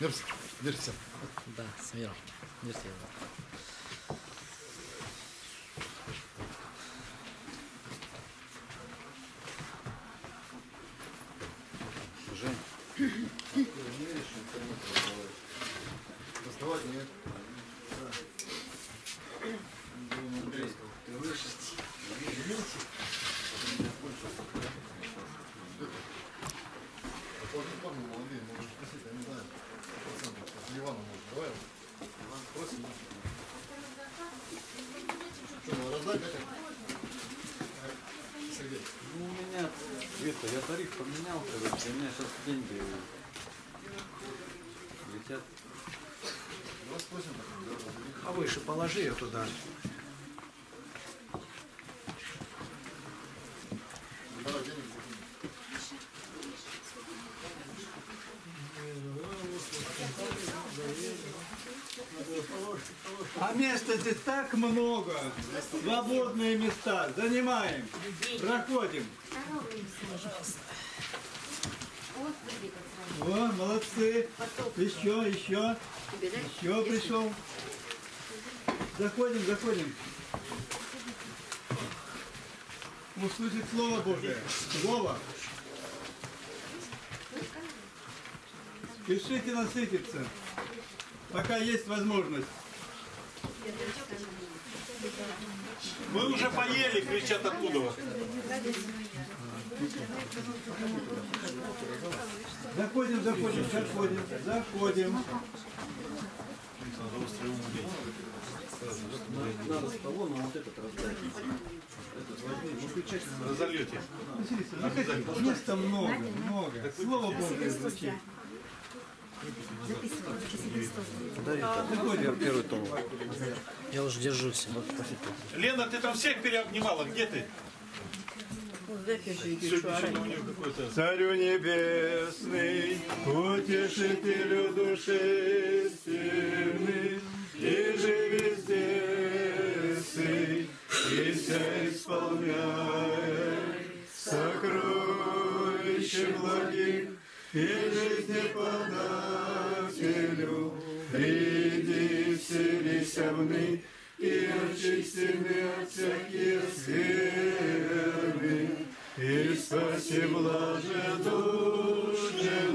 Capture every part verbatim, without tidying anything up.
Мерси, мерси. Да, с миром. Мерси. Жень, ты умеешь интернет доставать? Доставать нет. Ты умеешь? Парни молодые, можно спросить, я не знаю. С Иваном можно. Давай его. Иван, просим. Что, надо раздать, Катя? Сергей. Ну, у меня, Света, я тариф поменял, короче, у меня сейчас деньги летят. двадцать восемь. А выше положи ее туда. А места здесь так много, свободные места, занимаем, проходим. О, молодцы, еще, еще, еще пришел. Заходим, заходим. Услышать слово Божие, слово. Спешите насытиться, пока есть возможность. Мы уже поели, кричат оттуда. Заходим, заходим, заходим, заходим. Надо с того, но вот этот раздать. Разольете. Места много, много. Слово Божие звучит. Я уже держусь. Лена, ты там всех переобнимала, где ты? Царю небесный, утешителю души сильный, и живи здесь, и все исполняет сокровища благих. И жизнеподателю, приди вселися вны, и очисти меня от всяких скверны, и спаси блаже души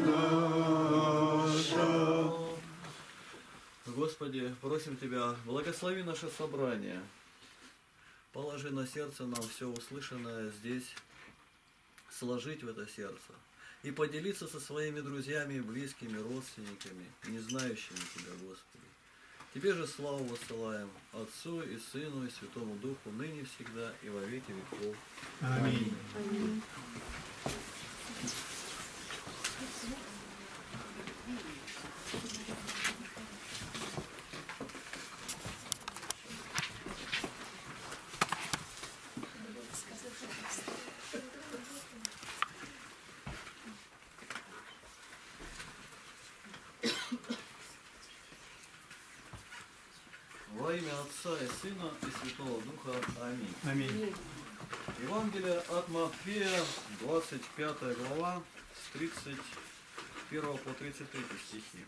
наша. Господи, просим Тебя, благослови наше собрание, положи на сердце нам все услышанное здесь, сложить в это сердце. И поделиться со своими друзьями, близкими, родственниками, не знающими Тебя, Господи. Тебе же славу высылаем Отцу и Сыну и Святому Духу, ныне всегда и во веки веков. Аминь. Аминь. Во имя Отца и Сына и Святого Духа. Аминь. Аминь. Евангелие от Матфея, двадцать пятая глава, с тридцать первого по тридцать третий стихи.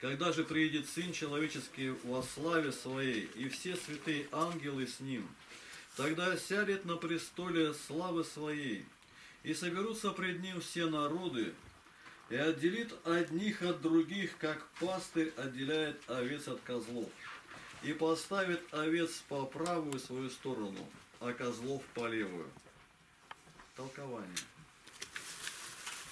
Когда же приедет Сын Человеческий во славе Своей, и все святые ангелы с Ним, тогда сядет на престоле славы Своей, и соберутся пред Ним все народы, и отделит одних от других, как пастырь отделяет овец от козлов, и поставит овец по правую свою сторону, а козлов по левую. Толкование.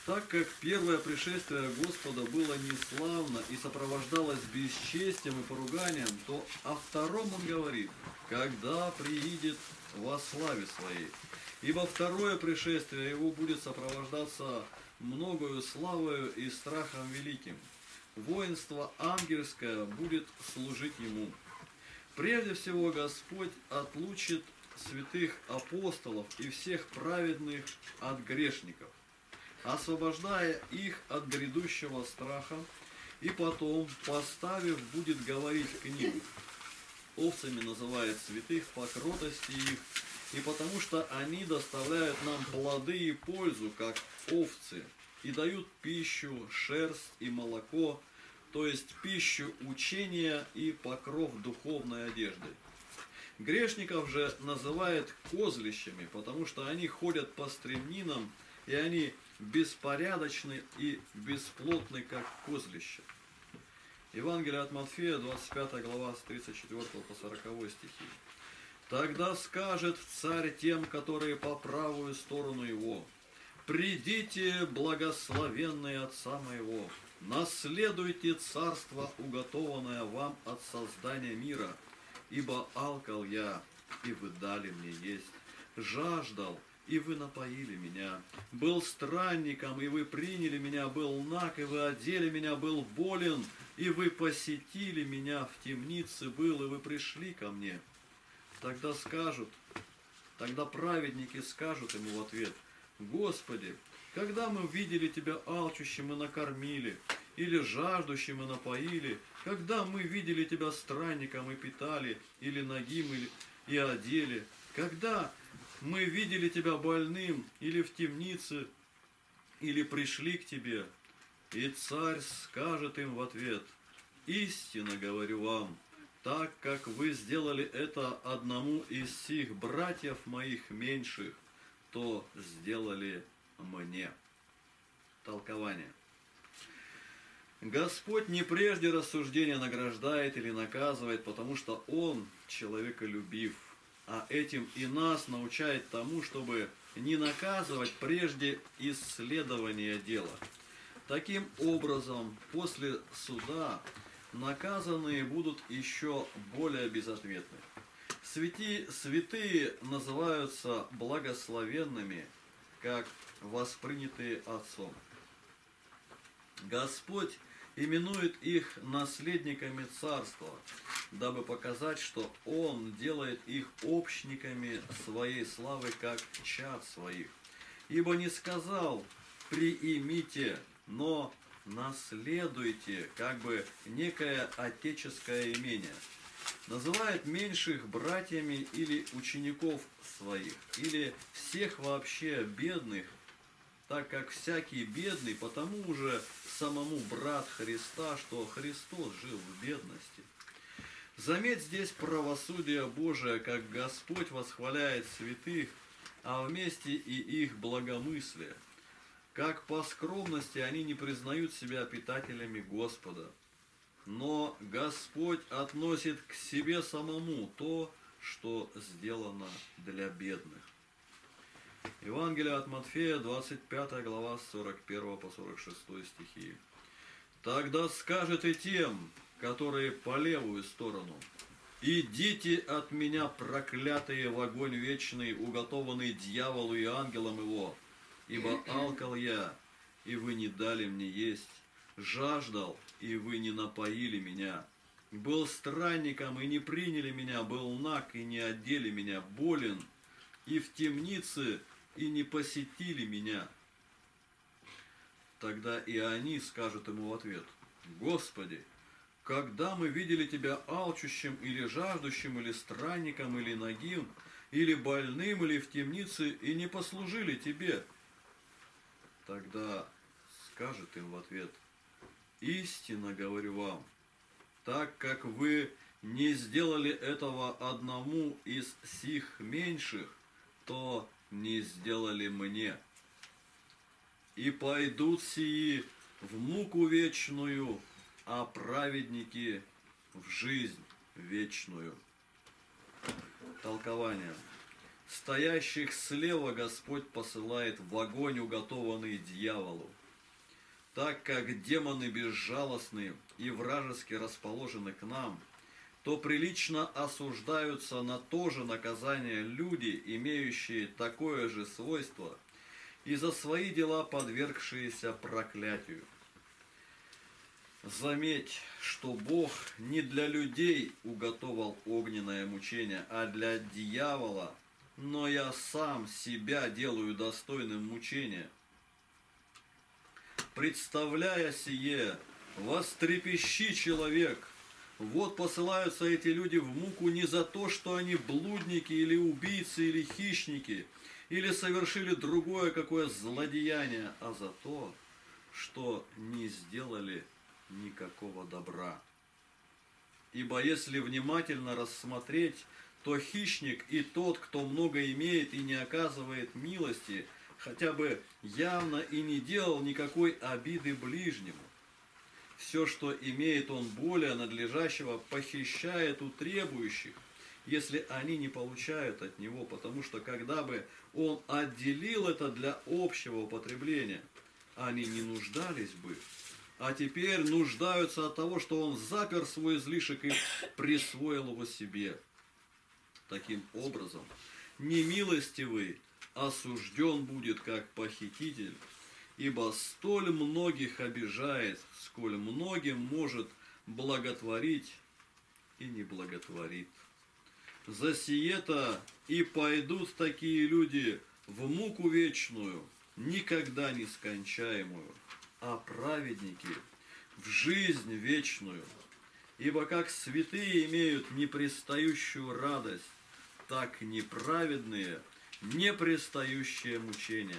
Так как первое пришествие Господа было неславно и сопровождалось бесчестием и поруганием, то о втором Он говорит, когда приидет во славе Своей. Ибо второе пришествие Его будет сопровождаться многою славою и страхом великим. Воинство ангельское будет служить Ему. Прежде всего Господь отлучит святых апостолов и всех праведных от грешников, освобождая их от грядущего страха, и потом, поставив, будет говорить к ним. Овцами называет святых по кротости их, и потому что они доставляют нам плоды и пользу, как овцы, и дают пищу, шерсть и молоко, то есть пищу учения и покров духовной одежды. Грешников же называют козлищами, потому что они ходят по стремнинам, и они беспорядочны и бесплотны, как козлище. Евангелие от Матфея, двадцать пятая глава, с тридцать четвёртого по сороковой стихи. «Тогда скажет царь тем, которые по правую сторону его, «Придите, благословенные Отца моего, наследуйте царство, уготованное вам от создания мира, ибо алкал я, и вы дали мне есть, жаждал, и вы напоили меня, был странником, и вы приняли меня, был наг, и вы одели меня, был болен, и вы посетили меня, в темнице был, и вы пришли ко мне». Тогда скажут, тогда праведники скажут ему в ответ, «Господи, когда мы видели Тебя алчущим и накормили, или жаждущим и напоили, когда мы видели Тебя странником и питали, или нагим и одели, когда мы видели Тебя больным, или в темнице, или пришли к Тебе». И царь скажет им в ответ, «Истинно говорю вам, так как вы сделали это одному из сих братьев моих меньших, то сделали мне». Толкование. Господь не прежде рассуждения награждает или наказывает, потому что Он человеколюбив, а этим и нас научает тому, чтобы не наказывать прежде исследования дела. Таким образом, после суда наказанные будут еще более безответны. Святи, святые называются благословенными, как воспринятые Отцом. Господь именует их наследниками Царства, дабы показать, что Он делает их общниками Своей славы, как чад Своих. Ибо не сказал «приимите», но «наследуйте», как бы некое отеческое имение. Называет меньших братьями или учеников своих, или всех вообще бедных, так как всякий бедный, потому уже самому брат Христа, что Христос жил в бедности. Заметь здесь правосудие Божие, как Господь восхваляет святых, а вместе и их благомыслие, как по скромности они не признают себя питателями Господа. Но Господь относит к себе самому то, что сделано для бедных. Евангелие от Матфея, двадцать пятая глава, с сорок первого по сорок шестой стихи. «Тогда скажет и тем, которые по левую сторону, идите от меня, проклятые, в огонь вечный, уготованный дьяволу и ангелам его, ибо алкал я, и вы не дали мне есть, жаждал, и вы не напоили меня, был странником, и не приняли меня, был наг, и не одели меня, болен, и в темнице, и не посетили меня». Тогда и они скажут ему в ответ, «Господи, когда мы видели Тебя алчущим, или жаждущим, или странником, или нагим, или больным, или в темнице, и не послужили Тебе?» Тогда скажет им в ответ, «Истинно говорю вам, так как вы не сделали этого одному из сих меньших, то не сделали мне. И пойдут сии в муку вечную, а праведники в жизнь вечную». Толкование. Стоящих слева Господь посылает в огонь, уготованный дьяволу. Так как демоны безжалостны и вражески расположены к нам, то прилично осуждаются на то же наказание люди, имеющие такое же свойство, и за свои дела подвергшиеся проклятию. Заметь, что Бог не для людей уготовал огненное мучение, а для дьявола, но я сам себя делаю достойным мучения. «Представляя сие, вострепещи, человек! Вот посылаются эти люди в муку не за то, что они блудники или убийцы или хищники, или совершили другое какое злодеяние, а за то, что не сделали никакого добра. Ибо если внимательно рассмотреть, то хищник и тот, кто много имеет и не оказывает милости, хотя бы явно и не делал никакой обиды ближнему. Все, что имеет он более надлежащего, похищает у требующих, если они не получают от него, потому что когда бы он отделил это для общего употребления, они не нуждались бы, а теперь нуждаются от того, что он запер свой излишек и присвоил его себе. Таким образом, немилостивый осужден будет как похититель, ибо столь многих обижает, сколь многим может благотворить и не благотворит. За сие-то и пойдут такие люди в муку вечную, никогда не скончаемую, а праведники в жизнь вечную. Ибо как святые имеют непрестающую радость, так неправедные непрестающее мучение.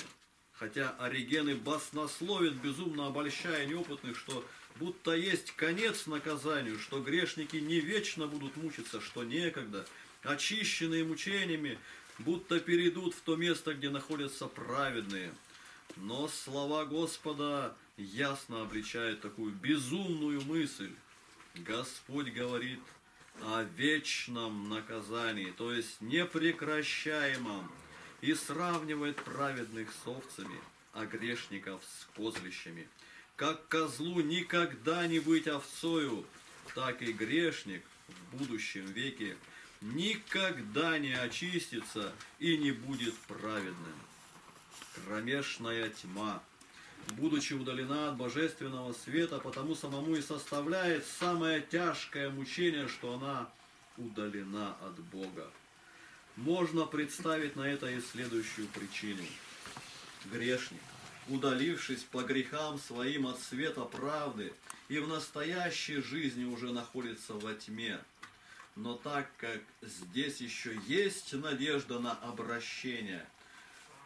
Хотя Оригены баснословит, безумно обольщая неопытных, что будто есть конец наказанию, что грешники не вечно будут мучиться, что некогда, очищенные мучениями, будто перейдут в то место, где находятся праведные. Но слова Господа ясно обличают такую безумную мысль. Господь говорит о вечном наказании, то есть непрекращаемом, и сравнивает праведных с овцами, а грешников с козлищами. Как козлу никогда не быть овцою, так и грешник в будущем веке никогда не очистится и не будет праведным. Кромешная тьма, будучи удалена от божественного света, потому самому и составляет самое тяжкое мучение, что она удалена от Бога. Можно представить на это и следующую причину. Грешник, удалившись по грехам своим от света правды, и в настоящей жизни уже находится во тьме. Но так как здесь еще есть надежда на обращение,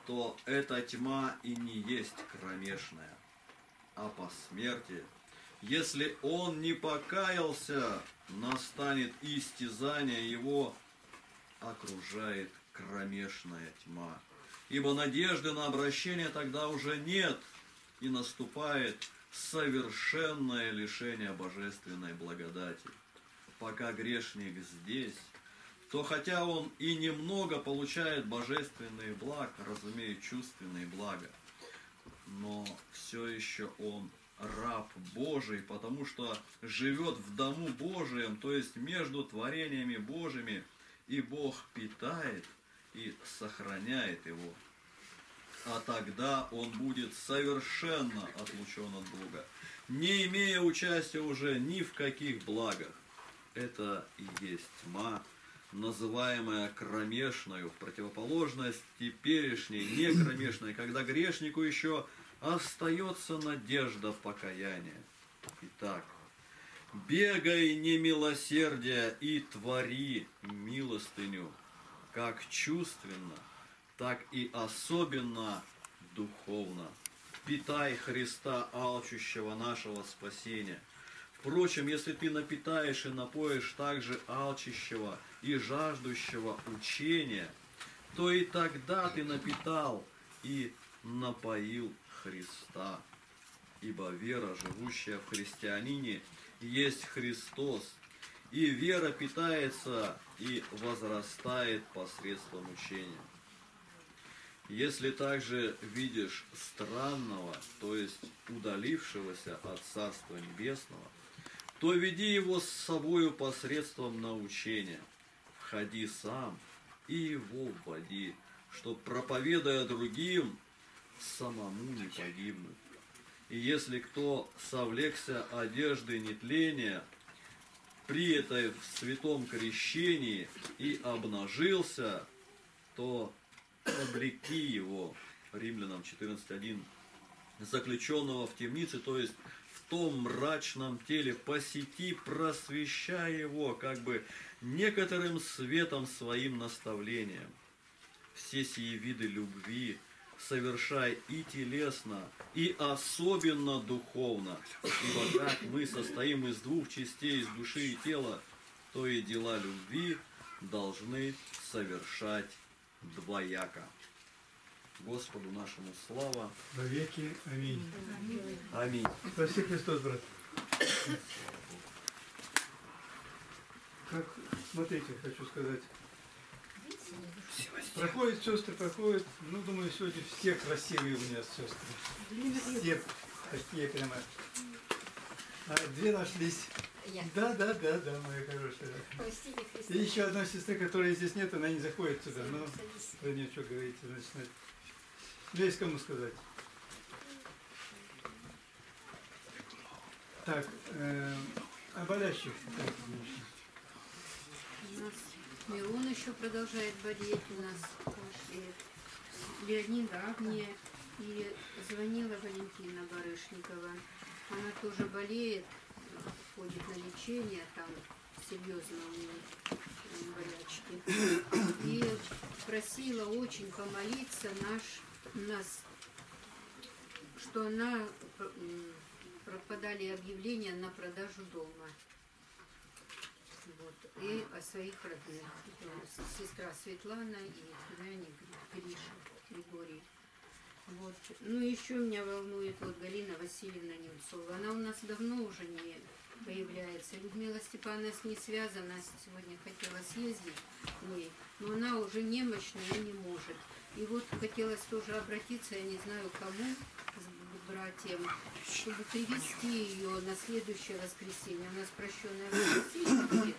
то эта тьма и не есть кромешная. А по смерти, если он не покаялся, настанет истязание его, окружает кромешная тьма. Ибо надежды на обращение тогда уже нет, и наступает совершенное лишение божественной благодати. Пока грешник здесь, то хотя он и немного получает божественные блага, разумея чувственные блага, но все еще он раб Божий, потому что живет в дому Божием, то есть между творениями Божьими, и Бог питает и сохраняет его. А тогда он будет совершенно отлучен от Бога, не имея участия уже ни в каких благах. Это и есть тьма, называемая кромешною, в противоположность теперешней, не кромешной, когда грешнику еще остается надежда покаяния. Итак, бегай немилосердия и твори милостыню, как чувственно, так и особенно духовно. Питай Христа, алчущего нашего спасения. Впрочем, если ты напитаешь и напоишь также алчущего и жаждущего учения, то и тогда ты напитал и напоил Христа. Ибо вера, живущая в христианине, есть Христос, и вера питается и возрастает посредством учения. Если также видишь странного, то есть удалившегося от Царства Небесного, то веди его с собою посредством научения. Входи сам и его вводи, чтоб, проповедуя другим, самому не погибнуть. И если кто совлекся одежды нетления, при этой в святом крещении и обнажился, то облеки его, Римлянам четырнадцать один, заключенного в темнице, то есть в том мрачном теле, посети, просвещая его, как бы некоторым светом своим наставлением. Все сии виды любви, совершай и телесно, и особенно духовно, ибо как мы состоим из двух частей, из души и тела, то и дела любви должны совершать двояко. Господу нашему слава. Во веки. Аминь. Аминь. Спаси Христос, брат. Как, смотрите, хочу сказать. Проходят сестры, проходят. Ну, думаю, сегодня все красивые у меня сестры. Все такие прямо. А, две нашлись. Я. Да, да, да, да, моя хорошая. И еще одна сестра, которой здесь нет, она не заходит сюда. Но про нее что говорите, начинать. Есть кому сказать. Так, э, о болящих. Мирон еще продолжает болеть у нас. Леонид Агния. И звонила Валентина Барышникова. Она тоже болеет, ходит на лечение, там серьезно у нее болячки. И просила очень помолиться наш, нас, что она пропадали объявления на продажу дома. Вот, и о своих родных. Сестра Светлана и племянник Гриша, Григорий. Вот. Ну, еще меня волнует вот Галина Васильевна Немцова. Она у нас давно уже не появляется. Людмила Степановна с ней связана. Сегодня хотела съездить к ней, но она уже немощна и не может. И вот хотелось тоже обратиться, я не знаю кому, к братьям, чтобы привести ее на следующее воскресенье. У нас прощенное воскресенье будет,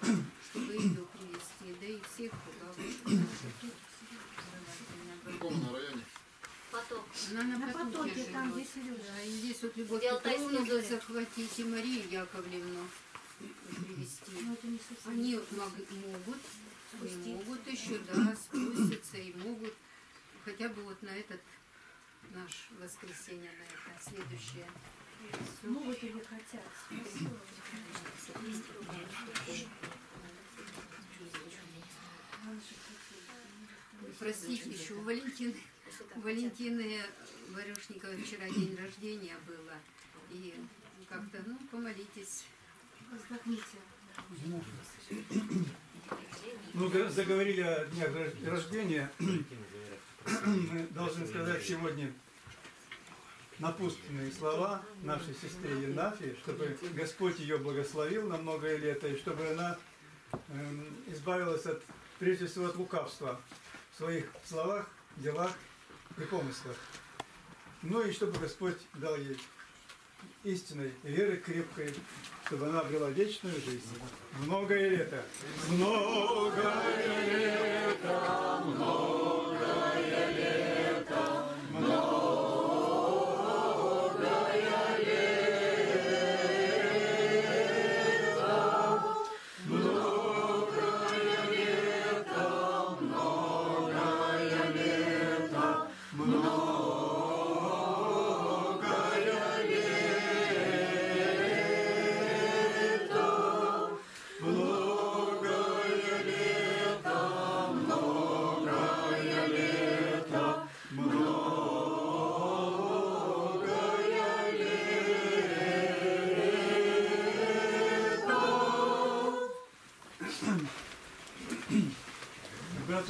чтобы ее привести. Да и всех на районе. Поток. Она на, на потоке, потоке там, где Сережа. Да, и здесь вот Любовь Петровну захватить и Марию Яковлевну привести. Они могут, и могут еще, да, спуститься и могут. Хотя бы вот на этот наш воскресенье, на это следующее. Могут или хотят. Простите, еще у Валентины. У Валентины Варюшниковой вчера день рождения было. И как-то, ну, помолитесь. Вздохните. Ну, заговорили о днях рождения. Мы должны сказать сегодня напутственные слова нашей сестре Енафии, чтобы Господь ее благословил на многое лето, и чтобы она избавилась от, прежде всего, от лукавства в своих словах, делах и помыслах. Ну и чтобы Господь дал ей истинной веры крепкой, чтобы она обрела вечную жизнь. Многое лето. Многое лето, многое лето, многое лето, многое лето, многое лето, многое.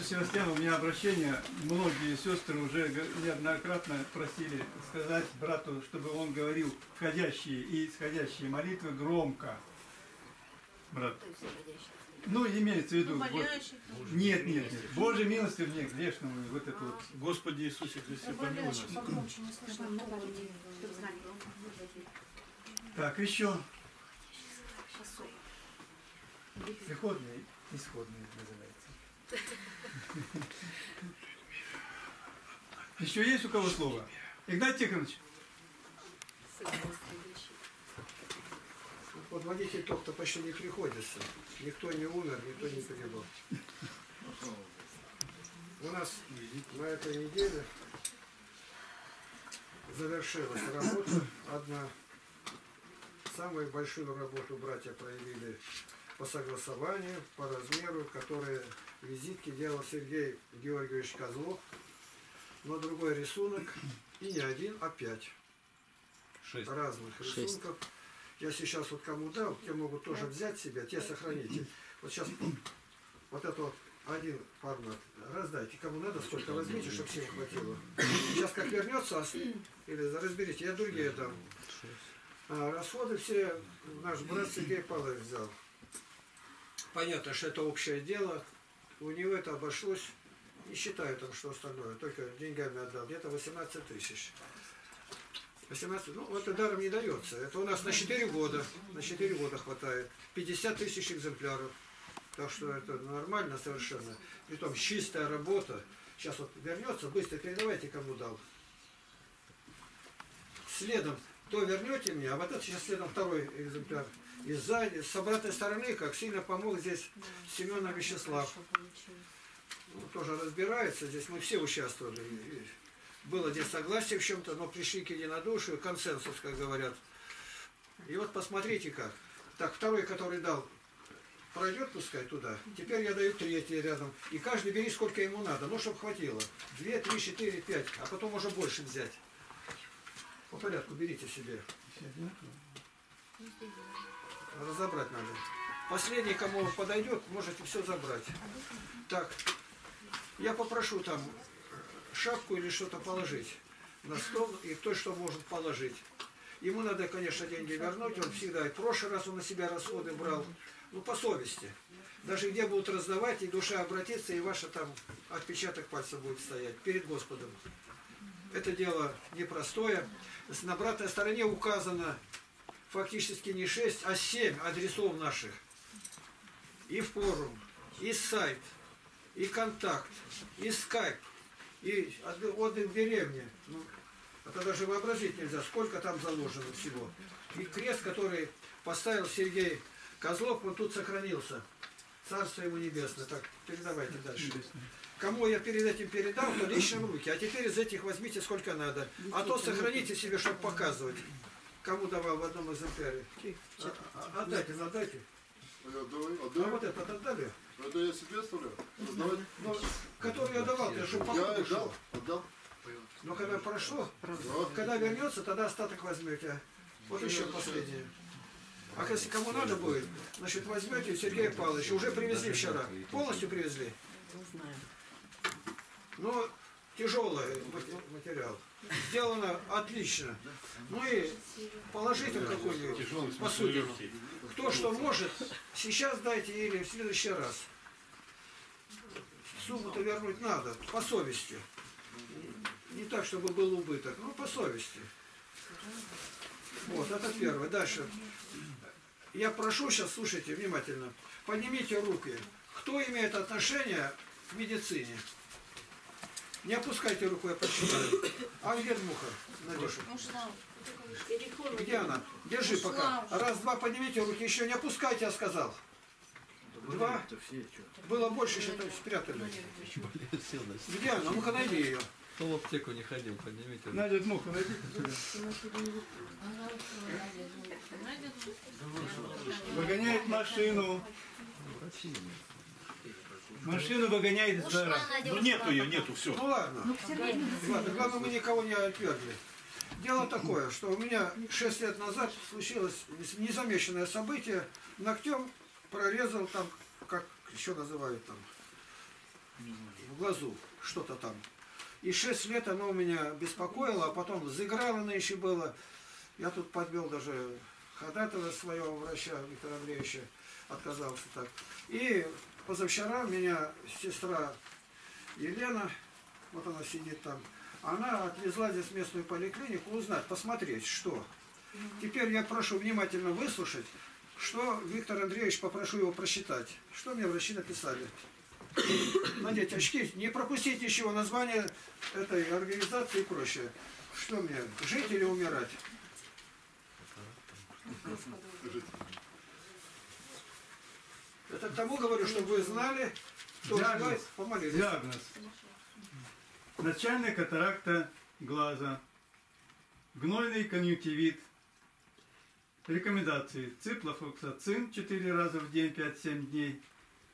Севастьяну, у меня обращение. Многие сестры уже неоднократно просили сказать брату, чтобы он говорил входящие и исходящие молитвы громко. Брат. Ну, имеется в виду. Ну, вот. Нет, нет, нет. Боже милостив мне, грешному. Вот это вот. Господи Иисусе Христе, помилуй нас. Так, еще. Приходные, исходные называется. Еще есть у кого слово? Игнатий Тихонович. Подводить итог-то почти не приходится. Никто не умер, никто не погибал. У нас на этой неделе завершилась работа одна. Самую большую работу братья проявили по согласованию, по размеру, которые визитки делал Сергей Георгиевич Козлов. на другой рисунок, и не один, а пять шесть. разных шесть. рисунков. Я сейчас вот кому дал, те могут тоже взять себе, те сохраните. Вот сейчас вот это вот один формат раздайте, кому надо, столько возьмите, чтобы всем хватило. Сейчас как вернется, или разберите, я другие дам. А расходы все наш брат Сергей Павлович взял. Понятно, что это общее дело. У него это обошлось, не считаю там, что остальное, только деньгами отдал, где-то восемнадцать тысяч. восемнадцать, ну, это даром не дается. Это у нас на четыре года, на четыре года хватает. пятьдесят тысяч экземпляров. Так что это нормально совершенно. Притом чистая работа. Сейчас вот вернется, быстро передавайте, кому дал. Следом, то вернете мне, а вот это сейчас следом второй экземпляр. И сзади, с обратной стороны, как сильно помог здесь Семен Вячеслав. Ну, тоже разбирается, здесь мы все участвовали. Было здесь согласие в чем-то, но пришли к единодушию, консенсус, как говорят. И вот посмотрите как. Так, второй, который дал, пройдет, пускай туда. Теперь я даю третий рядом. И каждый бери, сколько ему надо. Ну, чтобы хватило. Две, три, четыре, пять. А потом уже больше взять. По порядку берите себе. Разобрать надо. Последний, кому подойдет, можете все забрать. Так, я попрошу там шапку или что-то положить на стол, и кто что может положить. Ему надо, конечно, деньги вернуть, он всегда и в прошлый раз он на себя расходы брал, ну, по совести. Даже где будут раздавать, и душа обратится, и ваша там отпечаток пальца будет стоять перед Господом. Это дело непростое. На обратной стороне указано фактически не шесть, а семь адресов наших. И форум, и сайт, и контакт, и скайп. И отдых в деревне, ну, это даже вообразить нельзя, сколько там заложено всего. И крест, который поставил Сергей Козлов, он тут сохранился. Царство ему небесное. Так, передавайте дальше. Кому я перед этим передал, то лично в руки. А теперь из этих возьмите сколько надо. А то сохраните себе, чтобы показывать. Кому давал в одном экземпляре. А, отдайте, отдайте. А вот этот отдали? Это я себе оставляю. Ну, который я давал, я же упаковал. Я отдал, отдал. Но когда прошло, да. когда вернется, тогда остаток возьмете. Вот еще последнее. А если кому надо будет, значит возьмете Сергея Павловича. Уже привезли вчера. Полностью привезли? Ну, тяжелый материал. Сделано отлично. Ну и положите какой-нибудь посуду. Кто что может, сейчас дайте или в следующий раз. Сумму-то вернуть надо, по совести. Не так, чтобы был убыток, но по совести. Вот, это первое. Дальше. Я прошу сейчас, слушайте внимательно, поднимите руки. Кто имеет отношение к медицине? Не опускайте руку, я подчитаю. А где муха, Надюша? Где она? Держи пока. Раз, два, поднимите руки. Еще не опускайте, я сказал. Два. Было больше, еще спрятали. Где она? Муха, найди ее. Кто в аптеку не ходил, поднимите. Найдет муху, найдет. Выгоняет машину. Машину выгоняет из двора. Ну нету ее, нету, все. Ну ладно. Ну, ладно, главное, мы никого не отвергли. Дело такое, что у меня шесть лет назад случилось незамеченное событие. Ногтем прорезал там, как еще называют там, в глазу что-то там. И шесть лет оно меня беспокоило, а потом заиграло оно еще было. Я тут подвел даже ходатая своего врача Виктора Андреевича, отказался так. И позавчера меня сестра Елена, вот она сидит там, она отвезла здесь в местную поликлинику узнать, посмотреть, что. Теперь я прошу внимательно выслушать, что Виктор Андреевич, попрошу его прочитать, что мне врачи написали. Надеть очки, не пропустить ничего, название этой организации и прочее. Что мне, жить или умирать? Это к тому говорю, чтобы вы знали, кто желает, помолились. Диагноз. Начальная катаракта глаза. Гнойный конъюнктивит. Рекомендации. Циклофлоксацин четыре раза в день, пять-семь дней.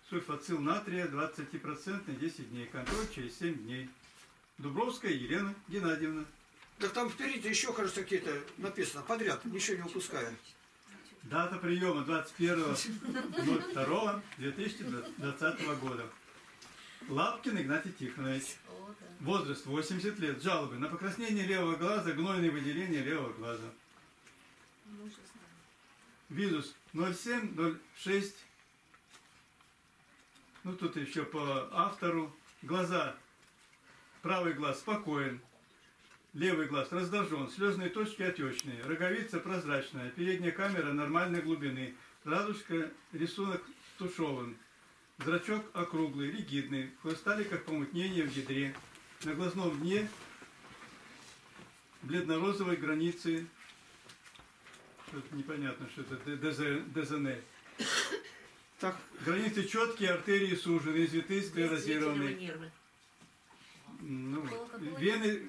Сульфацил натрия двадцать процентов десять дней. Контроль через семь дней. Дубровская Елена Геннадьевна. Да там впереди еще, кажется, какие-то написано подряд, ничего не упуская. Дата приема двадцать первое ноль второе две тысячи двадцатого года. Лапкин Игнатий Тихонович. Возраст восемьдесят лет. Жалобы на покраснение левого глаза, гнойные выделения левого глаза. Визус ноль семь ноль шесть. Ну тут еще по автору. Глаза. Правый глаз спокоен. Левый глаз раздражен, слезные точки отечные, роговица прозрачная, передняя камера нормальной глубины, радужка, рисунок тушеван, зрачок округлый, ригидный, в хвосталиках помутнение в ядре, на глазном дне бледно-розовой границы, что-то непонятно, что это ДЗН. Так, границы четкие, артерии сужены, извиты, склерозированные. Ну, вены,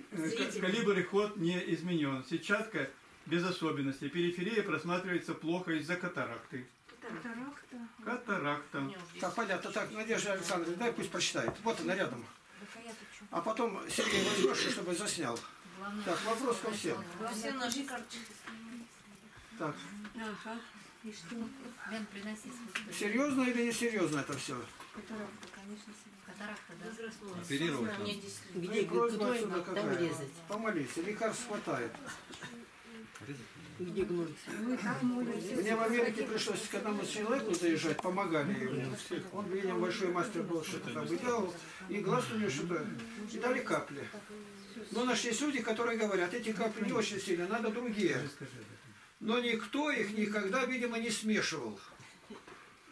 калибр и ход не изменен. Сетчатка без особенностей. Периферия просматривается плохо из-за катаракты. Катаракта. Катаракта. Так, понятно. Так, Надежда Александровна, дай пусть прочитает. Вот она рядом. А потом Сергей возьмешь, чтобы заснял. Так, вопрос ко всем. Так. Серьезно или несерьезно это все? Катаракта, конечно, катаракта, да. Оперировать. Где гнуть? Помолись, лекарств хватает. Где гнуть? Мне в Америке пришлось к одному человеку заезжать, помогали ему. Он, видимо, большой мастер был, что-то там делал, и глаз у него что-то, и дали капли. Но нашлись люди, которые говорят, эти капли не очень сильные, надо другие. Но никто их никогда, видимо, не смешивал.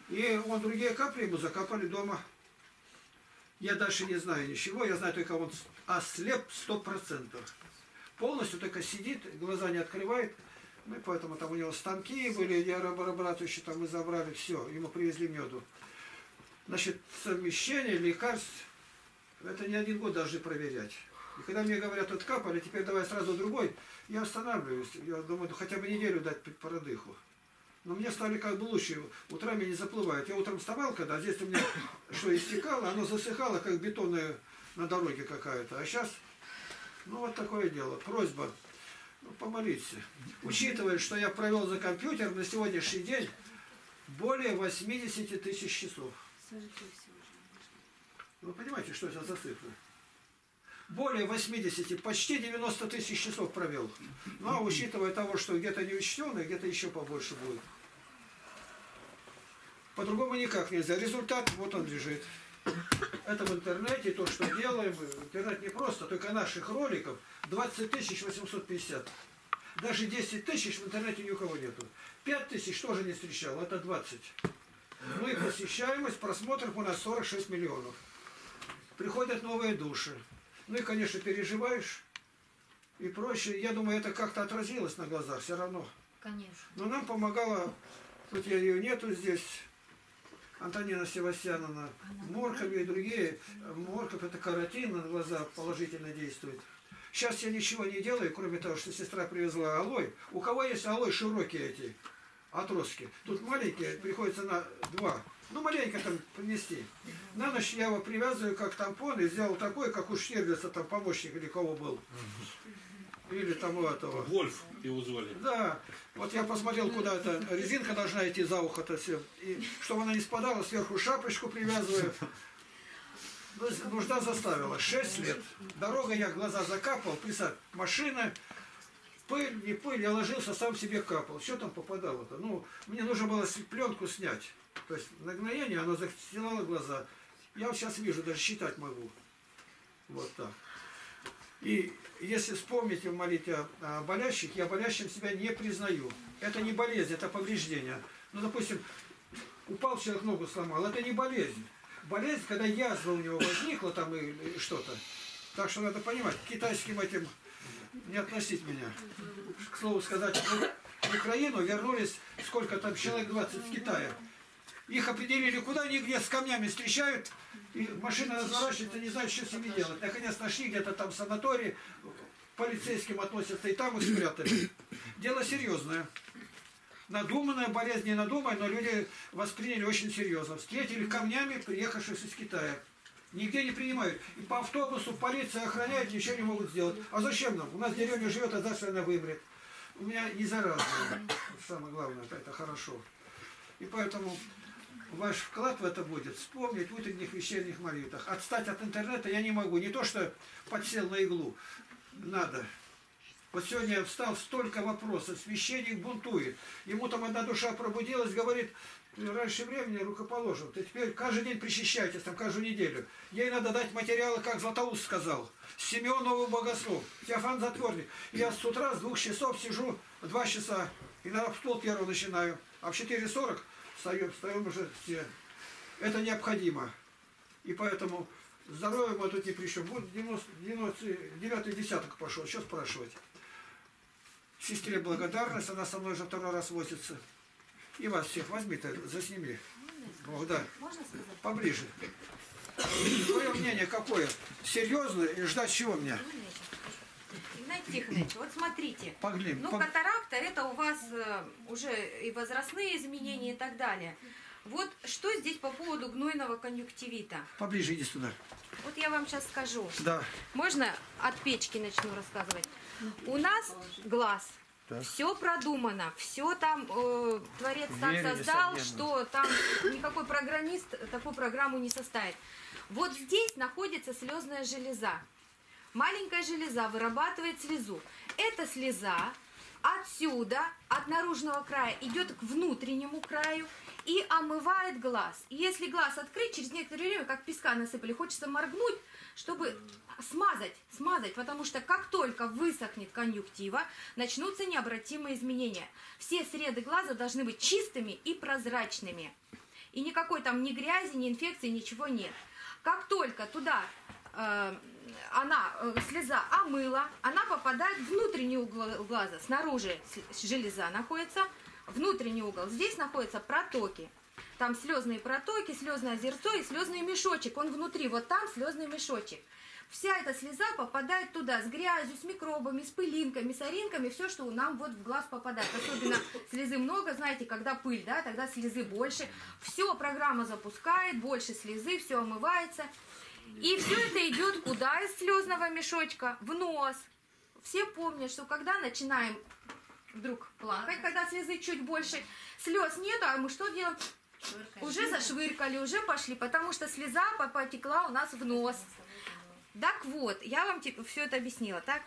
И он другие капли ему закопали дома. Я дальше не знаю ничего. Я знаю, только он ослеп сто процентов. Полностью только сидит, глаза не открывает. Ну, поэтому там у него станки были. Я брату еще там мы забрали все. Ему привезли меду. Значит, совмещение лекарств, это не один год должны проверять. И когда мне говорят, вот капали, теперь давай сразу другой, я останавливаюсь. Я думаю, ну, хотя бы неделю дать продыху. Но мне стали как бы лучше. Утром меня не заплывает. Я утром вставал, когда здесь у меня что истекало, оно засыхало, как бетонное на дороге какая-то. А сейчас, ну вот такое дело. Просьба, ну, помолиться. Учитывая, что я провел за компьютером на сегодняшний день более восьмидесяти тысяч часов. Вы понимаете, что это за цифра? Более восьмидесяти, почти девяноста тысяч часов провел. Ну а учитывая того, что где-то не учтенное, где-то еще побольше будет. По-другому никак нельзя. Результат, вот он лежит. Это в интернете, то, что делаем. Интернет не просто, только наших роликов двадцать тысяч восемьсот пятьдесят. Даже десять тысяч в интернете ни у кого нету. пять тысяч тоже не встречал, это двадцать. Ну и посещаемость, просмотров у нас сорок шесть миллионов. Приходят новые души. Ну и, конечно, переживаешь и прочее. Я думаю, это как-то отразилось на глазах все равно. Конечно. Но нам помогала, тут я ее нету здесь, Антонина Севастьяновна, Морков и другие. Морков это каротин, на глаза положительно действует. Сейчас я ничего не делаю, кроме того, что сестра привезла алоэ. У кого есть алоэ широкие эти отростки? Тут маленькие, приходится на два. Ну, маленько там принести. На ночь я его привязываю как тампон и сделал такой, как у Штерлица, там помощник или кого был. Или там у этого. Вольф его звали. Да. Вот я посмотрел, куда эта резинка должна идти за ухо-то все. И чтобы она не спадала, сверху шапочку привязываю. Нужда заставила. Шесть лет. Дорога, я глаза закапал, присад, машина. Пыль, не пыль, я ложился, сам себе капал. Что там попадало-то? Ну, мне нужно было пленку снять. То есть нагноение, оно застилало глаза. Я вот сейчас вижу, даже считать могу. Вот так. И если вспомните, молить о, о болящих, я болящим себя не признаю. Это не болезнь, это повреждение. Ну, допустим, упал человек, ногу сломал. Это не болезнь. Болезнь, когда язва у него возникла там или что-то. Так что надо понимать, к китайским этим не относить меня. К слову сказать, в Украину вернулись, сколько там, человек двадцать с Китая. Их определили, куда они, где с камнями встречают, и машина разворачивается, не знают, что с ними делать. Наконец нашли где-то там в санатории, к полицейским относятся, и там их спрятали. Дело серьезное. Надуманная болезнь, не надуманная, но люди восприняли очень серьезно. Встретили камнями, приехавших из Китая. Нигде не принимают. И по автобусу полиция охраняет, ничего не могут сделать. А зачем нам? У нас деревня живет, а завтра она вымрет. У меня не заразно. Самое главное, это хорошо. И поэтому ваш вклад в это будет вспомнить в утренних, вечерних молитвах. Отстать от интернета я не могу. Не то, что подсел на иглу. Надо. Вот сегодня я встал, столько вопросов. Священник бунтует. Ему там одна душа пробудилась, говорит... Раньше времени рукоположен. Ты теперь каждый день причащайтесь, там каждую неделю. Ей надо дать материалы, как Златоуст сказал. Семенову богослов, Феофан Затворник. Я с утра с двух часов сижу два часа. Иногда в пол первого начинаю. А в четыре сорок встаем, встаем уже все. Это необходимо. И поэтому здоровье мы тут ни при чем. Вот девятый десяток пошел, что спрашивать. Сестре благодарность, она со мной уже второй раз возится. И вас всех возьми-то, засними. Можно, да. Можно поближе. Твое мнение какое? Серьезно и ждать чего мне? Игнатий Тихонович, вот смотрите. Поглим, ну, пог... катаракта, это у вас э, уже и возрастные изменения и так далее. Вот что здесь по поводу гнойного конъюнктивита? Поближе, иди сюда. Вот я вам сейчас скажу. Да. Можно от печки начну рассказывать? У нас глаз. Так. Все продумано, все там э, творец сам создал, что там никакой программист такую программу не составит. Вот здесь находится слезная железа. Маленькая железа вырабатывает слезу. Эта слеза отсюда, от наружного края, идет к внутреннему краю и омывает глаз. И если глаз открыть, через некоторое время, как песка насыпали, хочется моргнуть, чтобы смазать, смазать, потому что как только высохнет конъюнктива, начнутся необратимые изменения. Все среды глаза должны быть чистыми и прозрачными. И никакой там ни грязи, ни инфекции, ничего нет. Как только туда э, она, э, слеза омыла, она попадает в внутренний угол глаза. Снаружи железа находится, внутренний угол. Здесь находятся протоки. Там слезные протоки, слезное озерцо и слезный мешочек. Он внутри, вот там слезный мешочек. Вся эта слеза попадает туда с грязью, с микробами, с пылинками, с соринками, все, что нам вот в глаз попадает. Особенно слезы много, знаете, когда пыль, да, тогда слезы больше. Все, программа запускает, больше слезы, все омывается. И все это идет куда из слезного мешочка? В нос. Все помнят, что когда начинаем вдруг плакать, когда слезы чуть больше, слез нету, а мы что делаем? Швыркали. Уже зашвыркали, уже пошли, потому что слеза потекла у нас в нос. Так вот, я вам типа, все это объяснила, так?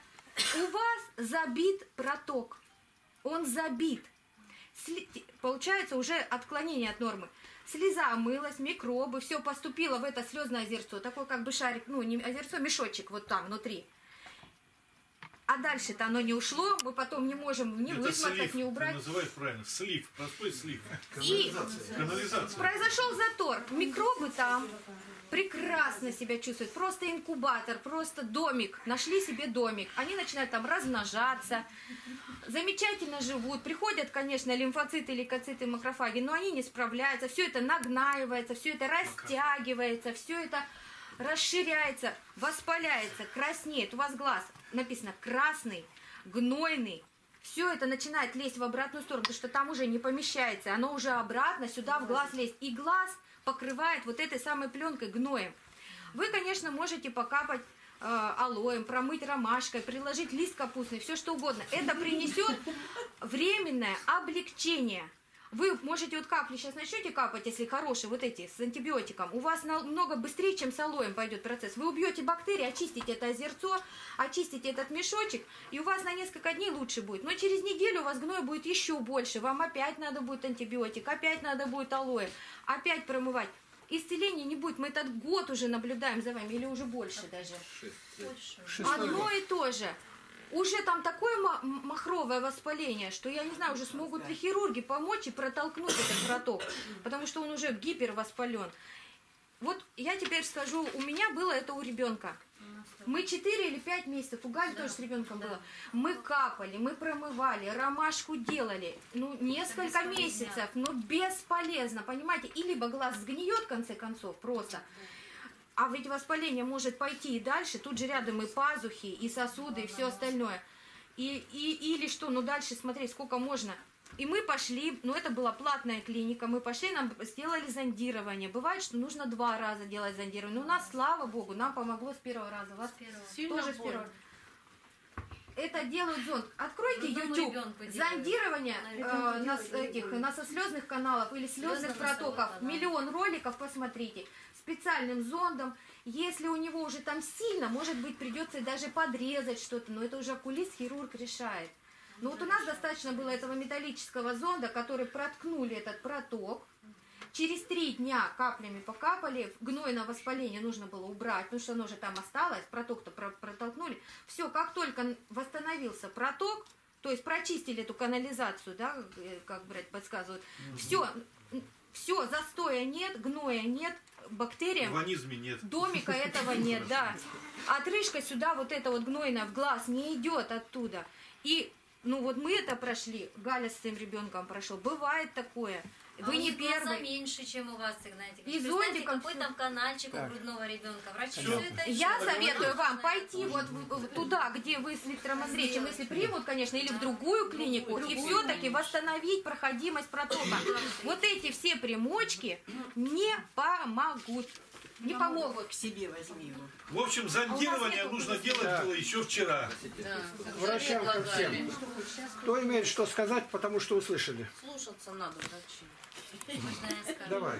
У вас забит проток, он забит. Сли... Получается уже отклонение от нормы. Слеза омылась, микробы, все поступило в это слезное озерцо, такое как бы шарик, ну не озерцо, мешочек вот там внутри. А дальше-то оно не ушло, мы потом не можем ни высмотреть, ни убрать. Это называют правильно, слив, простой слив. Канализация. И канализация. Произошел затор, микробы там прекрасно себя чувствуют, просто инкубатор, просто домик, нашли себе домик. Они начинают там размножаться, замечательно живут, приходят, конечно, лимфоциты, лейкоциты, макрофаги, но они не справляются, все это нагнаивается, все это растягивается, все это... расширяется, воспаляется, краснеет. У вас глаз написано красный, гнойный. Все это начинает лезть в обратную сторону, потому что там уже не помещается. Оно уже обратно сюда в глаз лезет. И глаз покрывает вот этой самой пленкой гноем. Вы, конечно, можете покапать э, алоем, промыть ромашкой, приложить лист капустный, все что угодно. Это принесет временное облегчение. Вы можете вот капли сейчас начнете капать, если хорошие, вот эти, с антибиотиком. У вас намного быстрее, чем с алоем пойдет процесс. Вы убьете бактерии, очистите это озерцо, очистите этот мешочек, и у вас на несколько дней лучше будет. Но через неделю у вас гной будет еще больше. Вам опять надо будет антибиотик, опять надо будет алоэ, опять промывать. Исцеления не будет. Мы этот год уже наблюдаем за вами, или уже больше даже. Одно и то же. Уже там такое махровое воспаление, что, я не знаю, уже смогут ли хирурги помочь и протолкнуть этот проток, потому что он уже гипервоспален. Вот я теперь скажу, у меня было это у ребенка. Мы четыре или пять месяцев, у Гали да, тоже с ребенком да. было. Мы капали, мы промывали, ромашку делали, ну, несколько месяцев, но бесполезно, понимаете? И либо глаз сгниет, в конце концов, просто... А ведь воспаление может пойти и дальше, тут же рядом и пазухи, и сосуды, и все остальное. И, и, или что, ну дальше смотри, сколько можно. И мы пошли, ну это была платная клиника, мы пошли, нам сделали зондирование. Бывает, что нужно два раза делать зондирование. Но у нас, слава богу, нам помогло с первого раза. У вас первого. Тоже с первого. Это делают зонд. Откройте YouTube. Зондирование э, на, этих, насослезных каналов или слезных протоков. Да. Миллион роликов посмотрите. Специальным зондом. Если у него уже там сильно, может быть, придется даже подрезать что-то. Но это уже окулист, хирург решает. Но вот у нас достаточно было этого металлического зонда, который проткнули этот проток. Через три дня каплями покапали, гнойное воспаление нужно было убрать, потому что оно же там осталось, проток-то протолкнули. Все, как только восстановился проток, то есть прочистили эту канализацию, да, как брать подсказывают, угу. все, все, застоя нет, гноя нет, бактерия, нет. домика этого нет, да. Отрыжка сюда, вот эта вот гнойная в глаз не идет оттуда. И ну вот мы это прошли, Галя с своим ребенком прошел, бывает такое. Вы а не первый. меньше, чем у вас, Игнатий. И зонтик какой там канальчик так. у грудного ребенка. Врачи все это Я советую вам пойти вот в, туда, где вы с Виктором Андреевичем, если примут, конечно, или да. в другую клинику, другую, и все-таки восстановить проходимость протока. Вот эти все примочки не помогут. Не помогут. К себе возьми его. В общем, зондирование а нужно делать да. было еще вчера. Да. Врачам ко всем. Кто имеет что сказать, потому что услышали. Слушаться надо, врачи. Давай,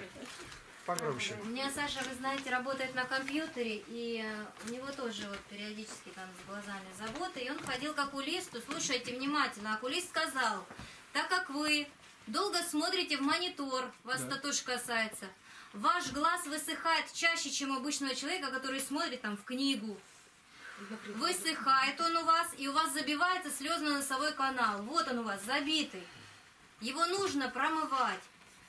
погромче. У меня Саша, вы знаете, работает на компьютере, и у него тоже вот периодически там с глазами заботы. И он ходил к окулисту, слушайте внимательно, окулист сказал, так как вы долго смотрите в монитор, вас да. это тоже касается, ваш глаз высыхает чаще, чем у обычного человека, который смотрит там в книгу. Высыхает он у вас, и у вас забивается слезно-носовой канал. Вот он у вас, забитый. Его нужно промывать.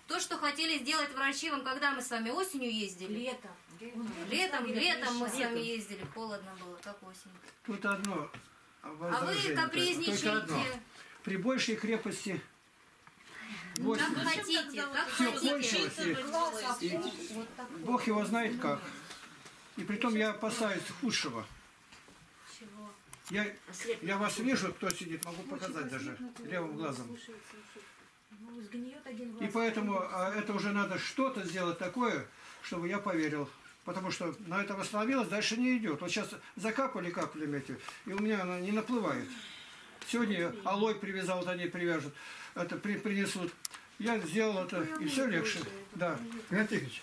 То, что хотели сделать врачи вам, когда мы с вами осенью ездили. Летом. Летом, летом мы с вами ездили. Холодно было, как осенью. Тут одно возражение. А вы капризничаете. При большей крепости... восемь. Как хотите, как Все хотите. Кончилось, и, и Бог его знает как. И притом я опасаюсь худшего. Я, я вас вижу, кто сидит, могу показать даже левым глазом. И поэтому это уже надо что-то сделать такое, чтобы я поверил. Потому что на этом остановилось, дальше не идет. Вот сейчас закапали каплями эти, и у меня она не наплывает. Сегодня алой привязал, они привяжут, это при, принесут. Я сделал это, и все легче. Да. Игнатий Тихонович,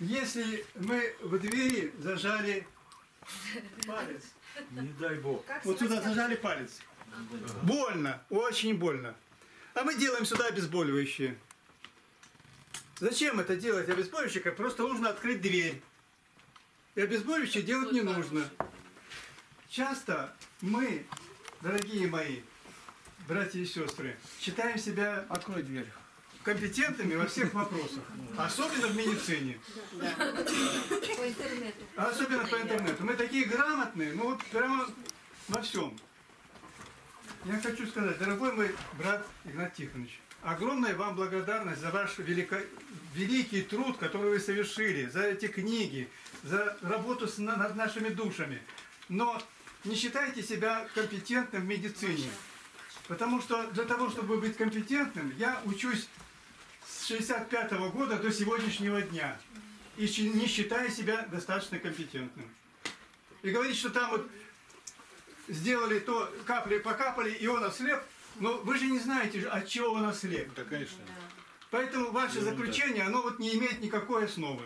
если мы в двери зажали палец, не дай бог, вот сюда зажали палец, больно, очень больно. А мы делаем сюда обезболивающее. Зачем это делать обезболивающее? Просто нужно открыть дверь. И обезболивающее делать не нужно. Часто мы... Дорогие мои, братья и сестры, считаем себя открой дверь. компетентными во всех вопросах, особенно в медицине. По интернету. Особенно по интернету. Мы такие грамотные, ну вот прямо во всем. Я хочу сказать, дорогой мой брат Игнатий Тихонович, огромная вам благодарность за ваш велико... великий труд, который вы совершили, за эти книги, за работу с... над нашими душами. Но... Не считайте себя компетентным в медицине. Потому что для того, чтобы быть компетентным, я учусь с шестьдесят пятого года до сегодняшнего дня. И не считая себя достаточно компетентным. И говорить, что там вот сделали то, капли покапали, и он ослеп. Но вы же не знаете, от чего он ослеп. Да, конечно. Поэтому ваше заключение, оно вот не имеет никакой основы.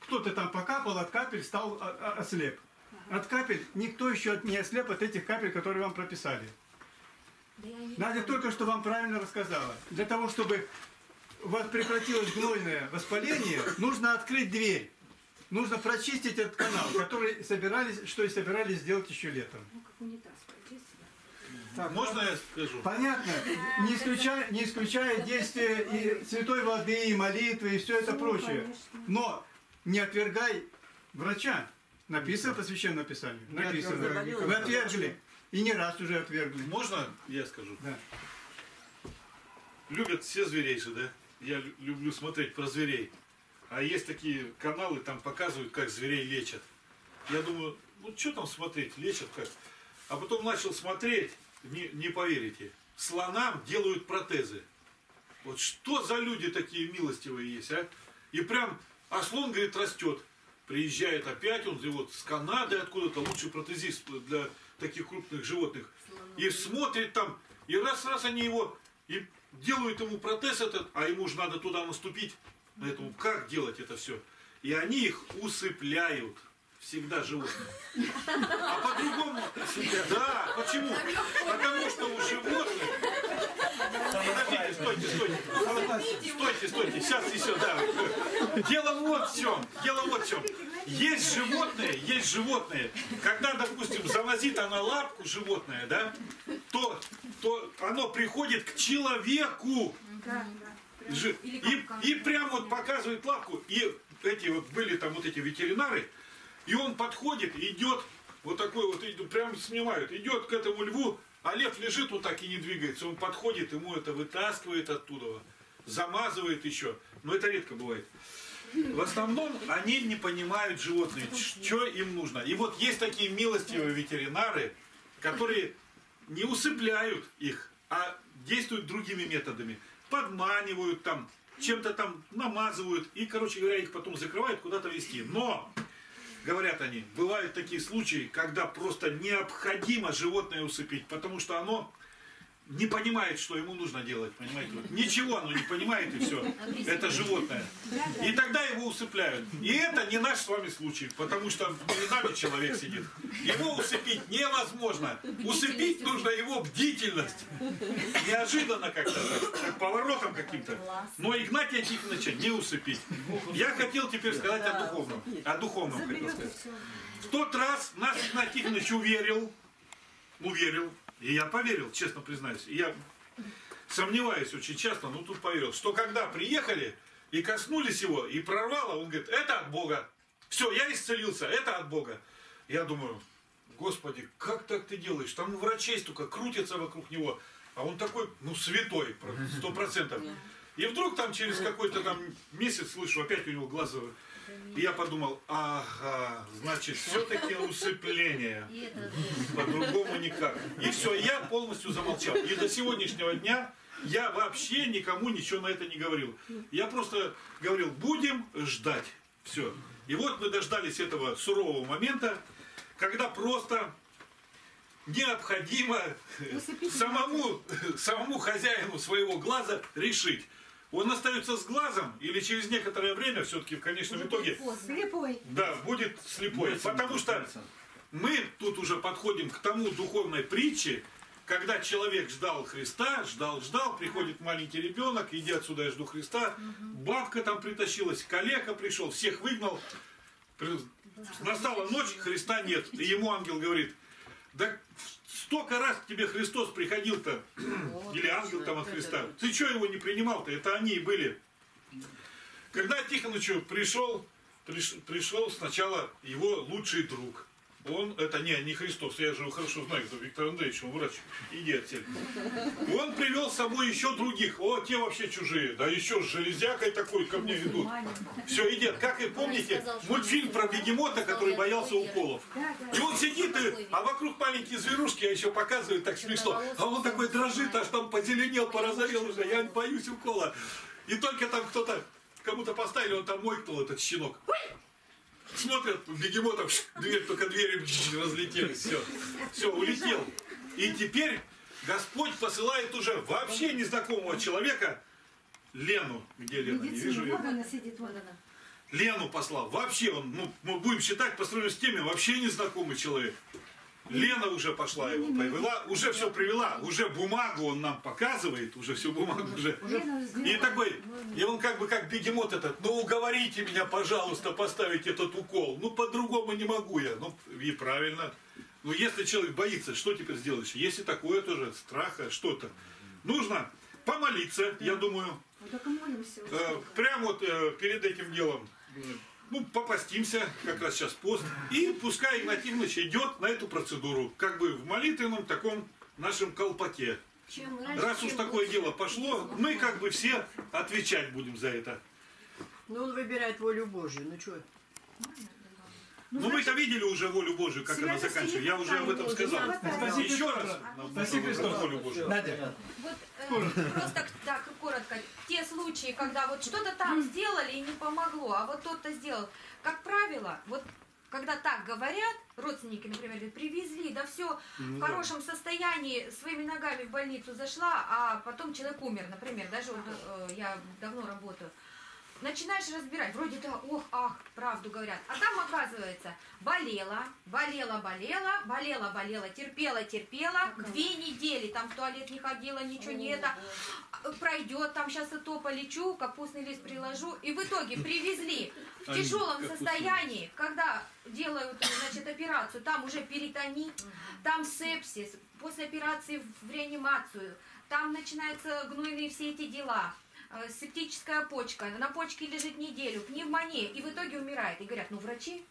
Кто-то там покапал, от капель стал ослеп. От капель никто еще не ослеп от этих капель, которые вам прописали. Надя только что вам правильно рассказала. Для того, чтобы у вас прекратилось гнойное воспаление, нужно открыть дверь. Нужно прочистить этот канал, который собирались, что и собирались сделать еще летом. Так, можно я скажу? Понятно. Не исключая, не исключая действия и святой воды, и молитвы, и все это прочее. Но не отвергай врача. Написано по Священному Писанию? Написано. Вы отвергли. И не раз уже отвергли. Можно я скажу? Да. Любят все зверей же, да? Я люблю смотреть про зверей. А есть такие каналы, там показывают, как зверей лечат. Я думаю, ну что там смотреть, лечат как. А потом начал смотреть, не, не поверите. слонам делают протезы. Вот что за люди такие милостивые есть, а? И прям, а слон, говорит, растет. Приезжает опять, он вот с Канады откуда-то, лучший протезист для таких крупных животных. И смотрит там, и раз-раз они его, и делают ему протез этот, а ему же надо туда наступить. Поэтому как делать это все? И они их усыпляют. Всегда животных. А по-другому... Да, почему? Потому что у животных... Подождите, стойте, стойте. Стойте, стойте. Сейчас еще, да. Дело вот в чем. Дело вот в чем. Есть животные, есть животные. Когда, допустим, залазит она лапку, животное, да, то, то оно приходит к человеку. И, и прям вот показывает лапку. И эти вот были там вот эти ветеринары. И он подходит, идет, вот такой вот, прям снимают, идет к этому льву, а лев лежит вот так и не двигается. Он подходит, ему это вытаскивает оттуда, замазывает еще. Но это редко бывает. В основном они не понимают животные, что им нужно. И вот есть такие милостивые ветеринары, которые не усыпляют их, а действуют другими методами. Подманивают там, чем-то там намазывают и, короче говоря, их потом закрывают, куда-то везти. Но... Говорят они, бывают такие случаи, когда просто необходимо животное усыпить, потому что оно не понимает, что ему нужно делать, понимаете? Вот ничего оно не понимает, и все. Это животное. И тогда его усыпляют. И это не наш с вами случай, потому что перед нами человек сидит. Его усыпить невозможно. Усыпить нужно его бдительность. Неожиданно как-то, как поворотом каким-то. Но Игнатия Тихоновича не усыпить. Я хотел теперь сказать о духовном. О духовном хотел сказать. В тот раз нас Игнатий Тихонович уверил, уверил, и я поверил, честно признаюсь. И я сомневаюсь очень часто, но тут поверил, что когда приехали и коснулись его, и прорвало, он говорит, это от Бога. Все, я исцелился, это от Бога. Я думаю, Господи, как так ты делаешь? Там врачей столько крутятся вокруг него. А он такой, ну, святой, сто процентов. И вдруг там через какой-то там месяц, слышу, опять у него глаза. И я подумал, ага, значит, все-таки усыпление. По-другому никак. И все, я полностью замолчал. И до сегодняшнего дня я вообще никому ничего на это не говорил. Я просто говорил, будем ждать. Все. И вот мы дождались этого сурового момента, когда просто... необходимо самому, самому хозяину своего глаза решить. Он остается с глазом или через некоторое время все-таки в конечном итоге... Слепой. Да, будет слепой. Потому что мы тут уже подходим к тому духовной притче, когда человек ждал Христа, ждал, ждал, приходит маленький ребенок, иди отсюда, я жду Христа, бабка там притащилась, калека пришел, всех выгнал, настала ночь, Христа нет. И ему ангел говорит... Да столько раз к тебе Христос приходил-то, или ангел там от Христа. Ты что его не принимал-то? Это они и были. Когда Тихоновичу пришел, приш, пришел сначала его лучший друг. Он, это не, не Христос, я же его хорошо знаю, это Виктор Андреевич, он врач, иди отсюда. Он привел с собой еще других, о, те вообще чужие, да еще с железякой такой ко мне идут. Все, идет, как и помните, мультфильм про бегемота, который боялся уколов. И он сидит, и, а вокруг маленькие зверушки, я еще показываю, так смешно. А он такой дрожит, аж там позеленел, порозовел уже, я боюсь укола. И только там кто-то, кому-то поставили, он там ойкнул этот щенок. Смотрят, бегемотом, дверь, только двери разлетелись, все, все, улетел. И теперь Господь посылает уже вообще незнакомого человека, Лену, где Лена, не вижу ее. Лену послал, вообще, он, ну, мы будем считать, по сравнению с теми, вообще незнакомый человек. Лена уже пошла его привела, уже все привела, уже бумагу он нам показывает, уже всю бумагу уже. И такой, и он как бы как бегемот этот, ну уговорите меня, пожалуйста, поставить этот укол. Ну по-другому не могу я. Ну и правильно. Ну если человек боится, что теперь сделаешь? Если такое тоже, страха, что-то. Нужно помолиться, я думаю. Прямо вот перед этим делом. Ну, попастимся, как раз сейчас пост. И пускай Игнатий Иванович идет на эту процедуру, как бы в молитвенном таком нашем колпаке. Раз уж такое дело пошло, мы как бы все отвечать будем за это. Ну, он выбирает волю Божью, ну что? Ну вы-то видели уже волю Божию, как она заканчивается. Я уже об этом сказал. Еще раз. Спасибо Христу, волю Божию. Надя. Просто так, коротко. Те случаи, когда вот что-то там сделали и не помогло, а вот тот-то сделал. Как правило, вот когда так говорят, родственники, например, привезли, да все в хорошем состоянии, своими ногами в больницу зашла, а потом человек умер, например. Даже вот я давно работаю. Начинаешь разбирать, вроде да, ох, ах, правду говорят. А там, оказывается, болела, болела, болела, болела, болела, терпела, терпела. Две недели там в туалет не ходила, ничего не это. Пройдет, там сейчас и то полечу, капустный лист приложу. И в итоге привезли в тяжелом состоянии, когда делают, значит, операцию, там уже перитонит, там сепсис, после операции в реанимацию, там начинаются гнойные все эти дела. Септическая почка, на почке лежит неделю, пневмония, и в итоге умирает. И говорят, ну врачи,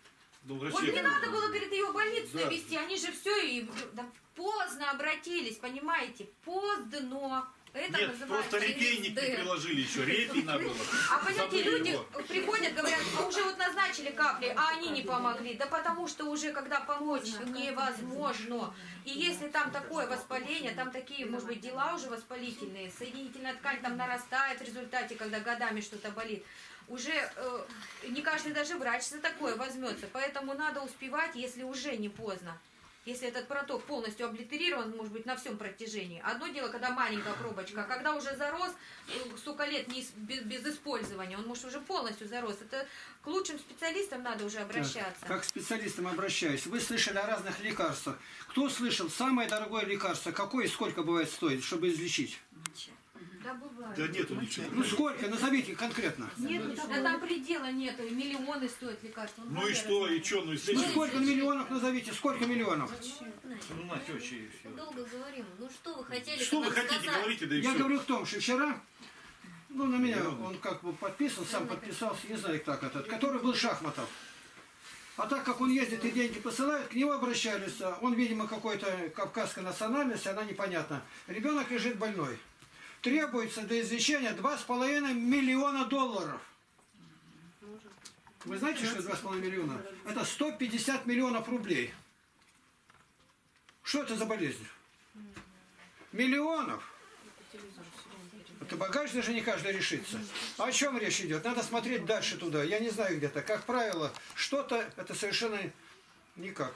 ну, врачи вот не надо было, говорит, ее в больницу да. навести, они же все и да, поздно обратились, понимаете, поздно. Это Нет, просто репейник не приложили еще, репей надо было. А понимаете, люди приходят, говорят, а уже вот назначили капли, а они не помогли. Да потому что уже когда помочь невозможно. И если там такое воспаление, там такие, может быть, дела уже воспалительные, соединительная ткань там нарастает в результате, когда годами что-то болит. Уже э, не каждый даже врач за такое возьмется. Поэтому надо успевать, если уже не поздно. Если этот проток полностью облитерирован, может быть, на всем протяжении. Одно дело, когда маленькая пробочка, а когда уже зарос, столько лет не, без, без использования, он, может, уже полностью зарос. Это к лучшим специалистам надо уже обращаться. Как к специалистам обращаюсь. Вы слышали о разных лекарствах. Кто слышал самое дорогое лекарство? Какое и сколько бывает стоит, чтобы излечить? Ничего. Да, бывает. Да нету ничего. Ну сколько? Назовите конкретно. Нет, да там предела нету. Миллионы стоят лекарства. Ну, ну и что? И что? Ну, и ну сколько миллионов назовите? Сколько миллионов? Ну на тёче и все. Долго говорим. Ну что вы хотели? Что вы хотите? Сказать? Говорите, да и Я все. говорю в том, что вчера, ну на меня он как бы подписан, сам подписался, не знаю как этот, который был Шахматов. А так как он ездит и деньги посылает, к нему обращались. Он, видимо, какой-то кавказской национальности, она непонятна. Ребенок лежит больной. Требуется до излечения два с половиной миллиона долларов. Вы знаете, что это два с половиной миллиона? Это сто пятьдесят миллионов рублей. Что это за болезнь? Миллионов. Это багаж даже не каждый решится. О чем речь идет? Надо смотреть дальше туда. Я не знаю где-то. Как правило, что-то это совершенно никак.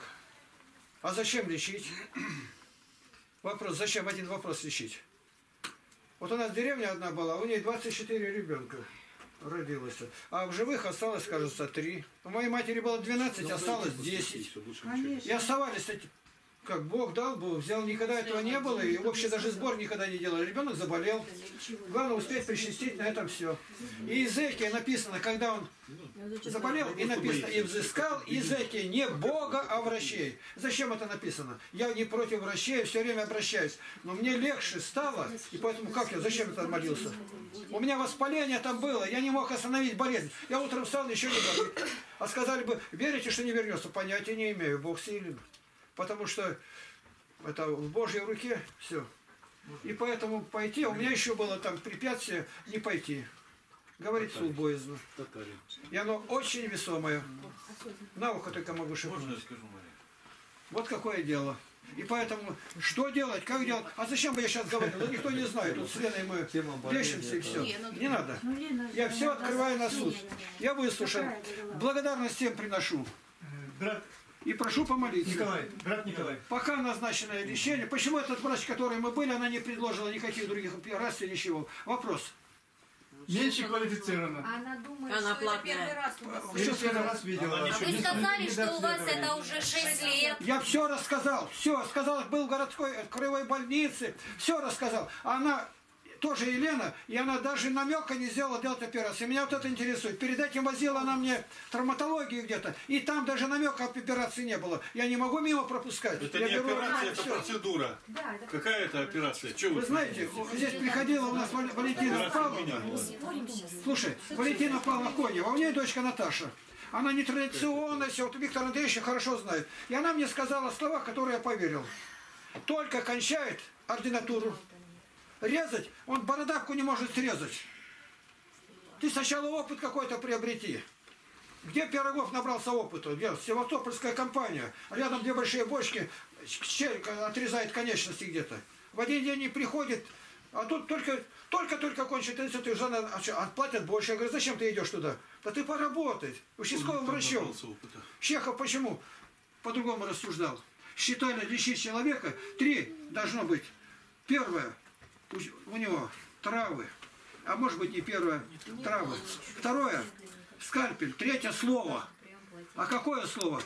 А зачем лечить? Вопрос, зачем один вопрос лечить? Вот у нас деревня одна была, у нее двадцать четыре ребенка родилось. А в живых осталось, кажется, три. У моей матери было двенадцать, осталось десять. И оставались, как Бог дал, Бог взял. Никогда этого не было, и вообще даже сбор никогда не делали. Ребенок заболел. Главное успеть причастить, на этом все. И Иезекия написано, когда он заболел, и написано, и взыскал Иезекия не Бога, а врачей. Зачем это написано? Я не против врачей, все время обращаюсь. Но мне легче стало, и поэтому как я, зачем я молился? У меня воспаление там было, я не мог остановить болезнь. Я утром встал, еще не болит. А сказали бы, верите, что не вернется? Понятия не имею, Бог силен. Потому что это в Божьей руке все. И поэтому пойти, у меня еще было там препятствие не пойти. Говорит Татарин. Суд боязно. Татарин. И оно очень весомое. На ухо только могу шепнуть. Можно я скажу, Мария? Вот какое дело. И поэтому, что делать, как делать? А зачем бы я сейчас говорил? Да никто не знает. Тут с Леной мы лещимся и все. Не надо. Я все открываю на суд. Я выслушал. Благодарность всем приношу. Брат. И прошу помолиться. Николай, брат Николай. Пока назначенное лечение. Почему этот врач, который мы были, она не предложила никаких других операций, ничего? Вопрос. Меньше квалифицировано. Она думает, она что платная. Это первый раз. Что первый раз видела. А вы сказали, что у вас это уже шесть лет. Я все рассказал. Все рассказал. Был в городской краевой больнице. Все рассказал. Она... Тоже Елена, и она даже намека не сделала делать операцию. Меня вот это интересует. Перед этим возила она мне травматологию где-то, и там даже намека об операции не было. Я не могу мимо пропускать. Это я не беру... операция, а, это все. Процедура. Да, это... Какая это операция? Чего вы, вы знаете, здесь приходила у нас Валентина Павловна. Слушай, Валентина Павловна Конева, у нее дочка Наташа. Она нетрадиционная, все. Вот Виктор Андреевич хорошо знает. И она мне сказала слова, которые я поверил. Только кончает ординатуру. Резать, он бородавку не может срезать. Ты сначала опыт какой-то приобрети. Где Пирогов набрался опыта? Где севастопольская компания. Рядом две большие бочки, челюсть отрезает конечности где-то. В один день не приходит, а тут только-только кончит институт, и уже отплатят больше. Я говорю, зачем ты идешь туда? Да ты поработать участковым врачом. Чехов почему? По-другому рассуждал. Считали, лечить человека, три должно быть. Первое, у него травы, а может быть не первое, травы. Второе, скальпель. Третье, слово. А какое слово?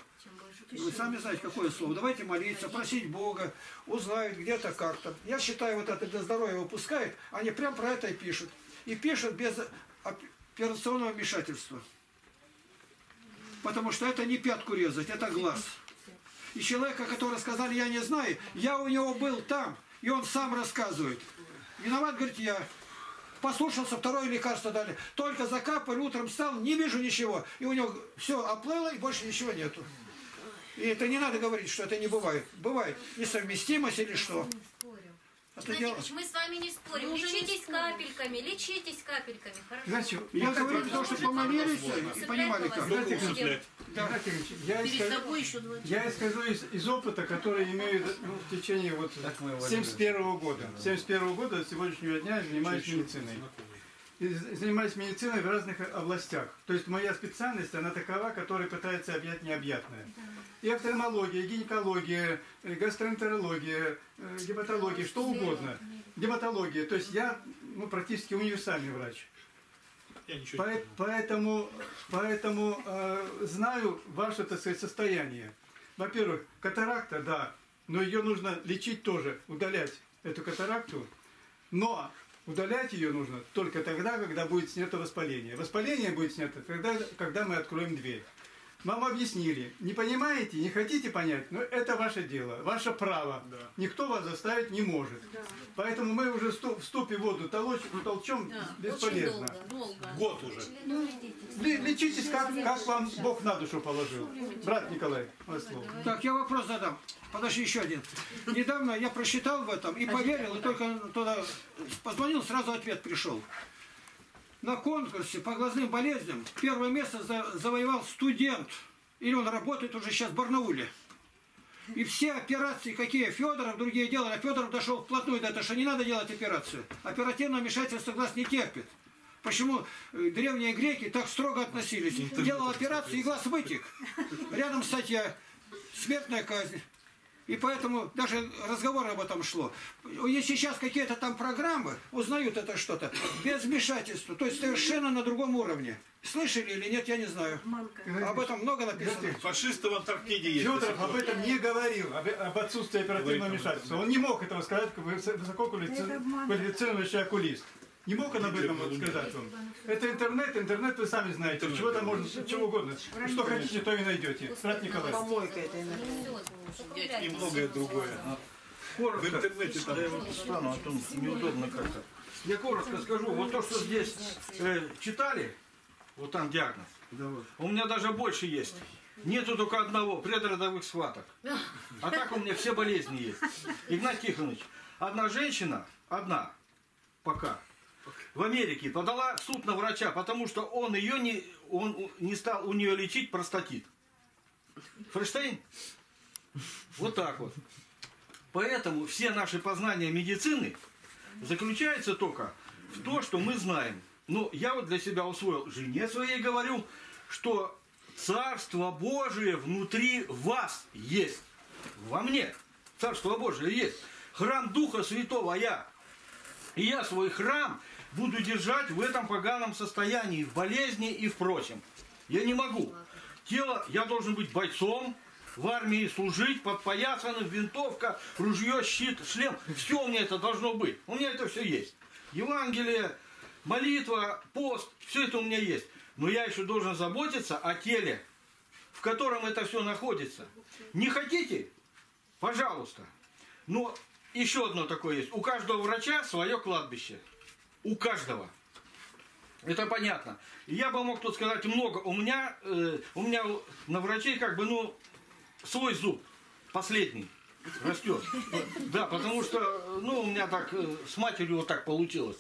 Вы сами знаете, какое слово. Давайте молиться, просить Бога, узнают где-то как-то. Я считаю, вот это для здоровья выпускают, они прям про это и пишут. И пишут без операционного вмешательства. Потому что это не пятку резать, это глаз. И человека, который сказал, я не знаю, я у него был там, и он сам рассказывает. Виноват, говорит, я. Послушался, второе лекарство дали. Только закапали, утром встал, не вижу ничего. И у него все оплыло, и больше ничего нету. И это не надо говорить, что это не бывает. Бывает несовместимость или что. Значит, мы с вами не спорим. Лечитесь капельками, лечитесь капельками. Хорошо. Я говорю, потому что помолились и понимали как. Я скажу из опыта, который имею в течение вот семьдесят первого года. семьдесят первого года до сегодняшнего дня занимаюсь медициной. Занимаюсь медициной в разных областях. То есть моя специальность, она такова, которая пытается объять необъятное. И офтальмология, и гинекология, и гастроэнтерология, и гепатология, что угодно. Гепатология. То есть я ну, практически универсальный врач. По поэтому поэтому э, знаю ваше, так сказать, состояние. Во-первых, катаракта, да, но ее нужно лечить тоже, удалять эту катаракту. Но удалять ее нужно только тогда, когда будет снято воспаление. Воспаление будет снято тогда, когда мы откроем дверь. Вам объяснили. Не понимаете, не хотите понять, но это ваше дело, ваше право. Да. Никто вас заставить не может. Да. Поэтому мы уже в ступе воду толчем да. бесполезно. Долго, долго. Год уже. Ну, лечитесь, как, как вам Бог на душу положил. Брат Николай, ваше слово. Так, я вопрос задам. Подожди, еще один. Недавно я прочитал в этом и поверил, и только туда позвонил, сразу ответ пришел. На конкурсе по глазным болезням первое место завоевал студент. Или он работает уже сейчас в Барнауле. И все операции, какие Федоров, другие делали, а Федоров дошел вплотную до этого, что не надо делать операцию. Оперативное вмешательство глаз не терпит. Почему древние греки так строго относились? Делал операцию, и глаз вытек. Рядом статья. Смертная казнь. И поэтому даже разговор об этом шло. Если сейчас какие-то там программы узнают это что-то, без вмешательства, то есть совершенно на другом уровне. Слышали или нет, я не знаю. Об этом много написано. Фашисты в Антарктиде есть. Федоров об этом не говорил, об, об отсутствии оперативного вмешательства. Он не мог этого сказать, высококвалифицированный окулист. Не мог он об этом сказать вам. Это интернет, интернет вы сами знаете. Интернет. Чего там можно, чего угодно. Что хотите, то и найдете. Брат Николай. Помойка это иногда. И многое другое. Коротко. В интернете там. Я его встану, а то неудобно как-то. Я коротко скажу. Вот то, что здесь э, читали, вот там диагноз. У меня даже больше есть. Нету только одного, предродовых схваток. А так у меня все болезни есть. Игнатий Тихонович, одна женщина, одна, пока. В Америке подала в суд на врача, потому что он ее не, он не стал у нее лечить простатит. Фриштейн? Вот так вот. Поэтому все наши познания медицины заключаются только в то, что мы знаем. Но я вот для себя усвоил, жене своей говорю, что Царство Божие внутри вас есть. Во мне. Царство Божие есть. Храм Духа Святого я. И я свой храм буду держать в этом поганом состоянии, в болезни и впрочем. Я не могу. Тело, я должен быть бойцом, в армии служить, подпоясанным, винтовка, ружье, щит, шлем. Все у меня это должно быть. У меня это все есть. Евангелие, молитва, пост, все это у меня есть. Но я еще должен заботиться о теле, в котором это все находится. Не хотите? Пожалуйста. Но еще одно такое есть. У каждого врача свое кладбище. У каждого. Это понятно. Я бы мог тут сказать много. У меня, э, у меня на врачей как бы, ну, свой зуб. Последний. Растет. Да, потому что, ну, у меня так э, с матерью вот так получилось.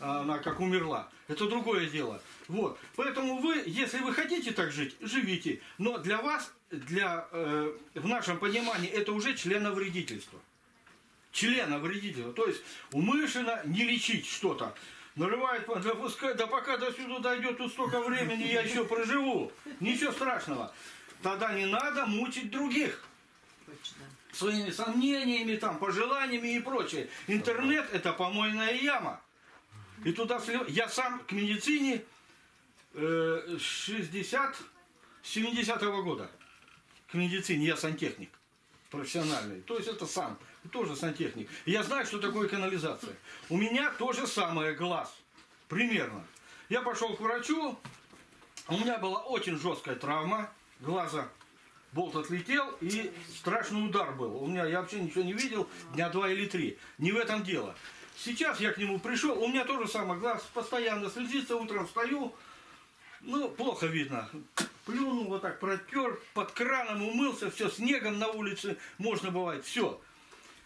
она как умерла. Это другое дело. Вот. Поэтому вы, если вы хотите так жить, живите. Но для вас, для, э, в нашем понимании, это уже членовредительство. Членовредительство. То есть умышленно не лечить что-то. Наливает, да, пускай, да пока до сюда дойдет, тут столько времени я еще проживу. Ничего страшного. Тогда не надо мучить других. Точно. Своими сомнениями, там, пожеланиями и прочее. Интернет – это помойная яма. И туда слив... Я сам к медицине э, шестидесятого, семидесятого года. К медицине я сантехник профессиональный. То есть это сам. Тоже сантехник. Я знаю, что такое канализация. У меня то же самое глаз. Примерно. Я пошел к врачу. У меня была очень жесткая травма глаза. Болт отлетел, и страшный удар был. У меня, я вообще ничего не видел, дня два или три. Не в этом дело. Сейчас я к нему пришел, у меня тоже самое, глаз постоянно слезится, утром встаю, ну, плохо видно. Плюнул, вот так протер, под краном умылся, все, снегом на улице, можно бывает, все.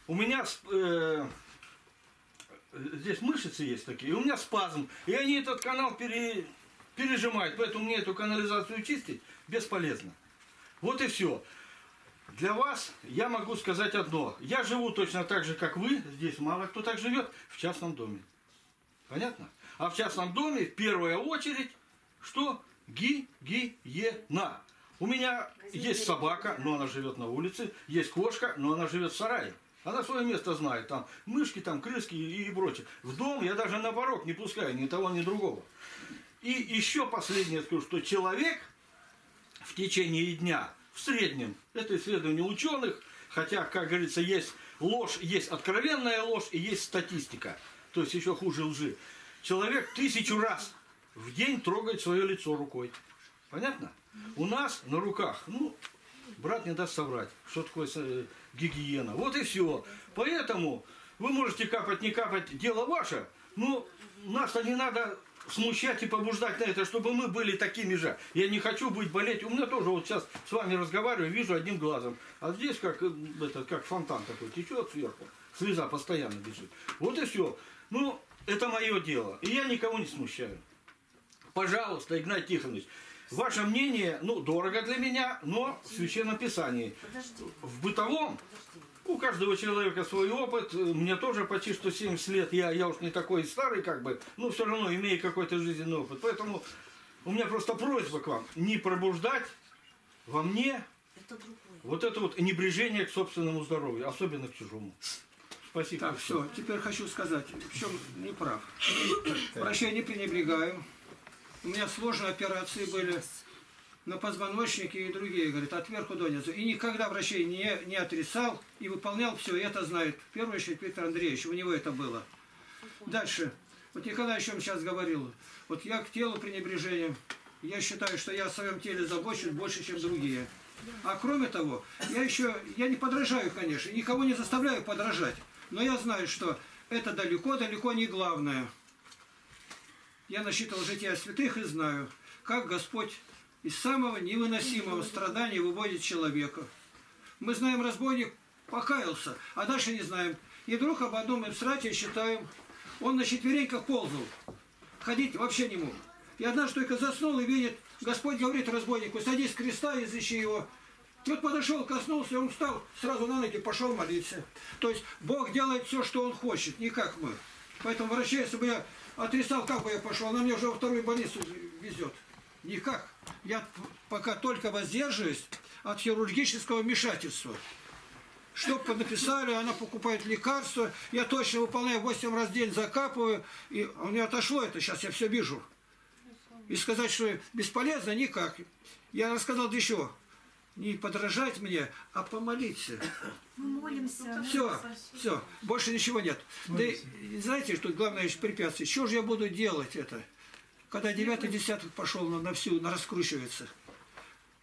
У меня, э, здесь мышцы есть такие, у меня спазм, и они этот канал пере, пережимают, поэтому мне эту канализацию чистить бесполезно. Вот и все. Для вас я могу сказать одно. Я живу точно так же, как вы. Здесь мало кто так живет. В частном доме. Понятно? А в частном доме в первую очередь что? Гигиена. У меня есть собака, но она живет на улице. Есть кошка, но она живет в сарае. Она свое место знает. Там мышки, там крыски и прочее. В дом я даже на порог не пускаю ни того, ни другого. И еще последнее скажу, что человек... В течение дня, в среднем, это исследование ученых, хотя, как говорится, есть ложь, есть откровенная ложь и есть статистика, то есть еще хуже лжи. Человек тысячу раз в день трогает свое лицо рукой. Понятно? У нас на руках, ну, брат не даст соврать, что такое гигиена. Вот и все. Поэтому вы можете капать, не капать, дело ваше, но нас-то не надо... смущать и побуждать на это, чтобы мы были такими же. Я не хочу быть болеть. У меня тоже вот сейчас с вами разговариваю, вижу одним глазом. А здесь как, это, как фонтан такой течет сверху. Слеза постоянно бежит. Вот и все. Ну, это мое дело. И я никого не смущаю. Пожалуйста, Игнатий Тихонович, ваше мнение, ну, дорого для меня, но в Священном Писании. Подожди. В бытовом... У каждого человека свой опыт, мне тоже почти что семьдесят лет, я, я уж не такой старый, как бы, но все равно имею какой-то жизненный опыт. Поэтому у меня просто просьба к вам не пробуждать во мне это вот это вот небрежение к собственному здоровью, особенно к чужому. Спасибо. Так, все, теперь хочу сказать, в чем не прав. Врачей не пренебрегаю. У меня сложные операции были на позвоночнике и другие, говорит, от верху до низу. И никогда врачей не, не отрицал и выполнял все, и это знает. В первую очередь Петр Андреевич, у него это было. Дальше. Вот Николай о чем сейчас говорил. Вот я к телу пренебрежением. Я считаю, что я о своем теле забочусь больше, чем другие. А кроме того, я еще, я не подражаю, конечно, никого не заставляю подражать. Но я знаю, что это далеко-далеко не главное. Я насчитывал жития святых и знаю, как Господь из самого невыносимого страдания выводит человека. Мы знаем, разбойник покаялся, а дальше не знаем. И вдруг об одном инстрате считаем, он на четвереньках ползал, ходить вообще не мог. И однажды только заснул и видит, Господь говорит разбойнику, садись с креста и изыщи его. Тот подошел, коснулся, он встал, сразу на ноги пошел молиться. То есть Бог делает все, что Он хочет, не как мы. Поэтому врача, если бы я отрицал, как бы я пошел, она мне уже во вторую больницу везет. Никак. Я пока только воздерживаюсь от хирургического вмешательства. Что понаписали, она покупает лекарства, я точно выполняю восемь раз в день, закапываю, и у меня отошло это, сейчас я все вижу. И сказать, что бесполезно, никак. Я рассказал еще, не подражать мне, а помолиться. Мы молимся. Все, все, больше ничего нет. Да, знаете, что главное препятствие, что же я буду делать это? Когда девятый десяток пошел на, на всю, на раскручивается.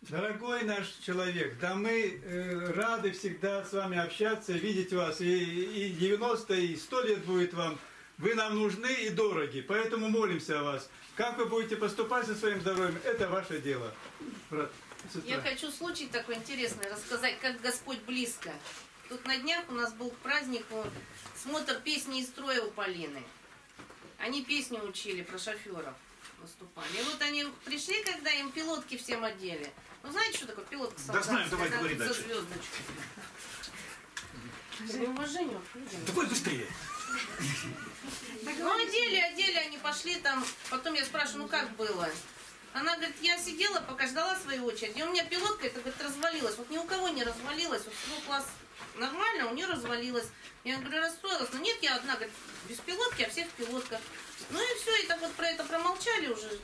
Дорогой наш человек, да мы э, рады всегда с вами общаться, видеть вас. И, и девяносто, и сто лет будет вам. Вы нам нужны и дороги, поэтому молимся о вас. Как вы будете поступать со своим здоровьем, это ваше дело. Брат, я хочу случай такой интересный рассказать, как Господь близко. Тут на днях у нас был праздник, смотр песни из строя у Полины. Они песню учили про шоферов, выступали. И вот они пришли, когда им пилотки всем одели. Ну, знаете, что такое пилотка солдатская? Да знаем, давай, говори дальше. Уважение, давай быстрее. Ну, одели, одели, они пошли там. Потом я спрашиваю, ну как было? Она говорит, я сидела, пока ждала свою очередь. И у меня пилотка, это, говорит, развалилась. Вот ни у кого не развалилась. Вот свой класс нормально, у нее развалилась. Я говорю, расстроилась. Но нет, я одна, говорит, без пилотки, а все в пилотках. Ну и все, и так вот про это промолчали уже.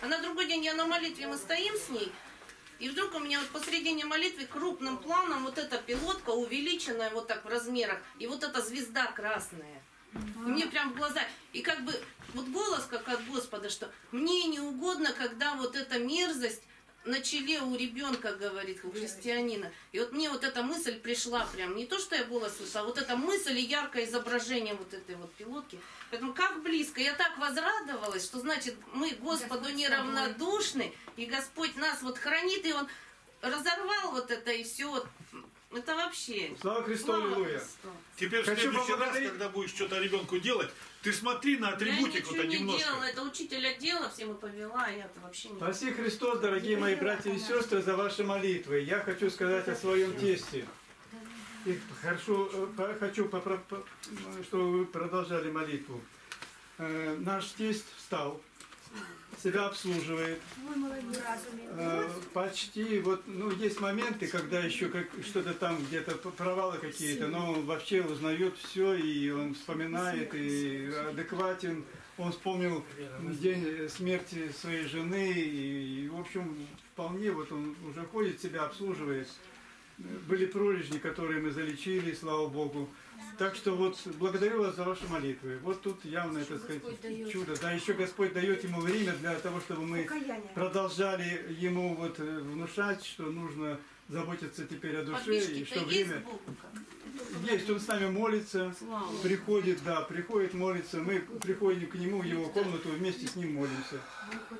А на другой день я на молитве, мы стоим с ней. И вдруг у меня вот посредине молитвы крупным планом вот эта пилотка увеличенная вот так в размерах. И вот эта звезда красная. И мне прям в глаза. И как бы вот голос как от Господа, что мне не угодно, когда вот эта мерзость на челе у ребенка, говорит, у христианина. И вот мне вот эта мысль пришла прям. Не то, что я голос слышала, а вот эта мысль и яркое изображение вот этой вот пилотки. Поэтому как близко. Я так возрадовалась, что значит мы Господу неравнодушны. И Господь нас вот хранит. И Он разорвал вот это и все. Это вообще... Слава Христу, аллилуйя. Теперь в следующий раз, когда будешь что-то ребенку делать, ты смотри на атрибутик вот один немножко. Я ничего не делала, это учитель отдела, всем и повела, а я-то вообще не... Спаси Христос, дорогие мои братья и сестры, за ваши молитвы. Я хочу сказать о своем тесте. И хорошо, хочу, чтобы вы продолжали молитву. Наш тесть встал, себя обслуживает. Э, почти вот, ну, есть моменты, когда еще как что-то там где-то провалы какие-то, но он вообще узнает все, и он вспоминает, и адекватен. Он вспомнил день смерти своей жены, и, и в общем, вполне вот он уже ходит, себя обслуживает. Были пролежни, которые мы залечили, слава Богу. Так что вот благодарю вас за ваши молитвы. Вот тут явно, это сказать, чудо. Да, еще Господь дает ему время для того, чтобы мы продолжали ему вот внушать, что нужно заботиться теперь о душе. И что время... Есть, он с нами молится, приходит, да, приходит, молится. Мы приходим к нему в его комнату, вместе с ним молимся.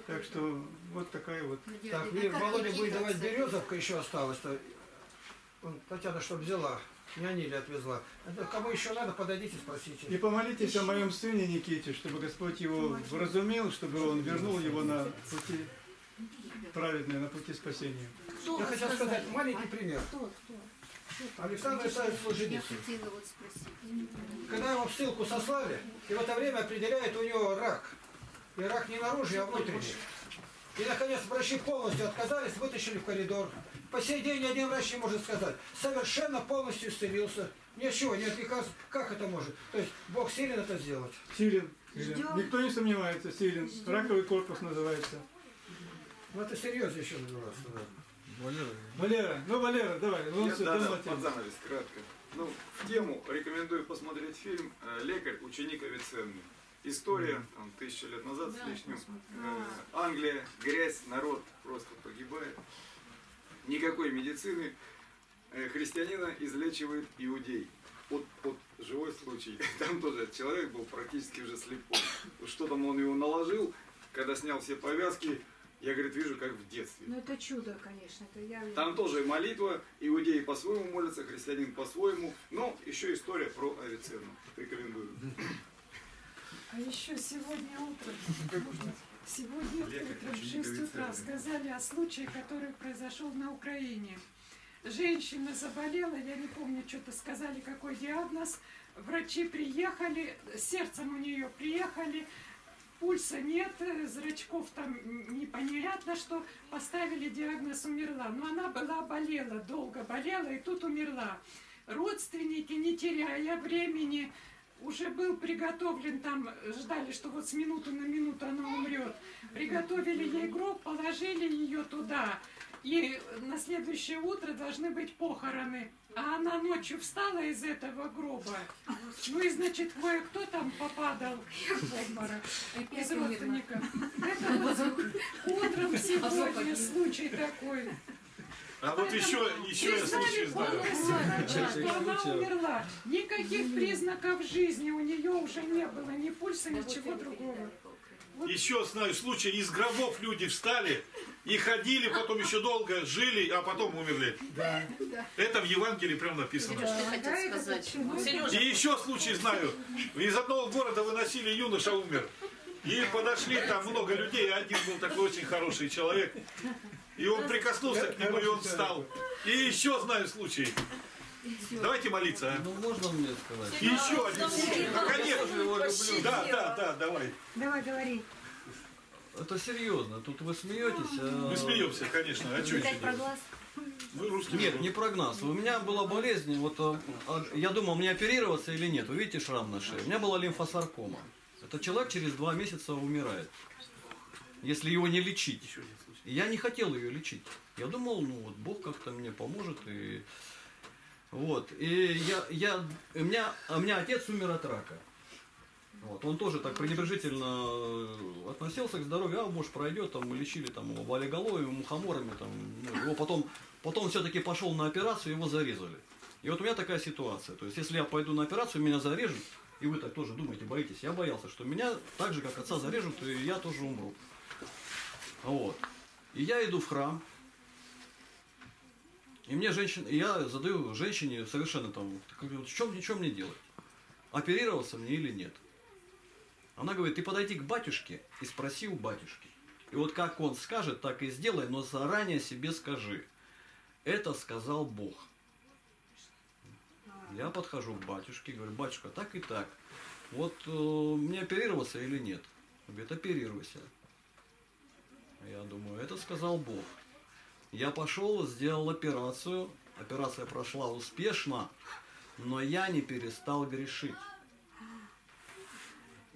Так что вот такая вот... Так, Володя будет давать березовка, еще осталось-то. Татьяна, чтобы взяла, меня Ниль отвезла. Это, кому еще надо, подойдите, спросите. И помолитесь еще о моем сыне Никите, чтобы Господь его вразумил, чтобы он вернул его на пути праведные, на пути спасения. Кто Я хотел сказать, сказать маленький пример. Кто, кто? Александр Исаевич Солженицын. Когда его в ссылку сослали, и в это время определяет у него рак. И рак не наружный, а внутренний. И, наконец, врачи полностью отказались, вытащили в коридор. По сей день один врач не может сказать, совершенно полностью исцелился. Ничего, нет лекарств. Как это может? То есть Бог силен это сделать. Силен. Ждем. Никто не сомневается, силен. Ждем. Раковый корпус называется. Ну это серьезно еще называется. Да. Валера. Валера, ну Валера, давай. Я, да, да, под занавес, кратко. Ну, в тему рекомендую посмотреть фильм «Лекарь, ученик Авиценны». История, там, тысячи лет назад, да, с лишним. Да. Англия, грязь, народ просто погибает. Никакой медицины, христианина излечивает иудей. Вот, вот живой случай. Там тоже человек был практически уже слепой. Что там он его наложил, когда снял все повязки, я, говорит, вижу, как в детстве. Ну это чудо, конечно. Это я... Там тоже молитва, иудеи по-своему молятся, христианин по-своему. Но еще история про Авиценну. Рекомендую. А еще сегодня утром... Сегодня утром в шесть утра сказали о случае, который произошел на Украине. Женщина заболела, я не помню, что-то сказали, какой диагноз. Врачи приехали, сердцем у нее приехали, пульса нет, зрачков там непонятно, что поставили диагноз умерла. Но она была, болела, долго болела и тут умерла. Родственники, не теряя времени... Уже был приготовлен, там ждали, что вот с минуты на минуту она умрет. Приготовили ей гроб, положили ее туда. И на следующее утро должны быть похороны. А она ночью встала из этого гроба. Ну и, значит, кое-кто там попадал в обморок из родственников. Это вот утром сегодня случай такой. А вот еще, еще я случай знаю. Она умерла. Никаких признаков жизни у нее уже не было. Ни пульса, ничего другого. Вот. Еще знаю случай. Из гробов люди встали и ходили, потом еще долго жили, а потом умерли. Да. Это в Евангелии прям написано. Да, да, это сказать. И еще случай знаю. Из одного города выносили юноша, умер. И подошли, там много людей, один был такой очень хороший человек. И он прикоснулся к нему, и он встал. И еще знаю случай. Давайте молиться, а? Ну, можно мне сказать? Еще один. Ну, конечно. Да, да, да, давай. Давай, говори. Это серьезно, тут вы смеетесь. А... Мы смеемся, конечно. А что еще? Вы нет, не прогноз. У меня была болезнь, вот я думал, мне оперироваться или нет. Вы видите шрам на шее? У меня была лимфосаркома. Этот человек через два месяца умирает, если его не лечить. И я не хотел ее лечить. Я думал, ну вот Бог как-то мне поможет. И... Вот. И я, я... У, меня... у меня отец умер от рака. Вот. Он тоже так пренебрежительно относился к здоровью, а может пройдет, там мы лечили там его болеголовием, мухоморами, там, ну, его потом, потом все-таки пошел на операцию, его зарезали. И вот у меня такая ситуация. То есть, если я пойду на операцию, меня зарежут, и вы так тоже думаете, боитесь, я боялся, что меня так же, как отца, зарежут, и я тоже умру. Вот. И я иду в храм. И мне женщина, и я задаю женщине совершенно там, в чем, ничем мне делать? Оперироваться мне или нет? Она говорит, ты подойди к батюшке и спроси у батюшки. И вот как он скажет, так и сделай, но заранее себе скажи. Это сказал Бог. Я подхожу к батюшке, говорю, батюшка, так и так. Вот э, мне оперироваться или нет? Он говорит, оперируйся. Я думаю, это сказал Бог. Я пошел, сделал операцию. Операция прошла успешно, но я не перестал грешить.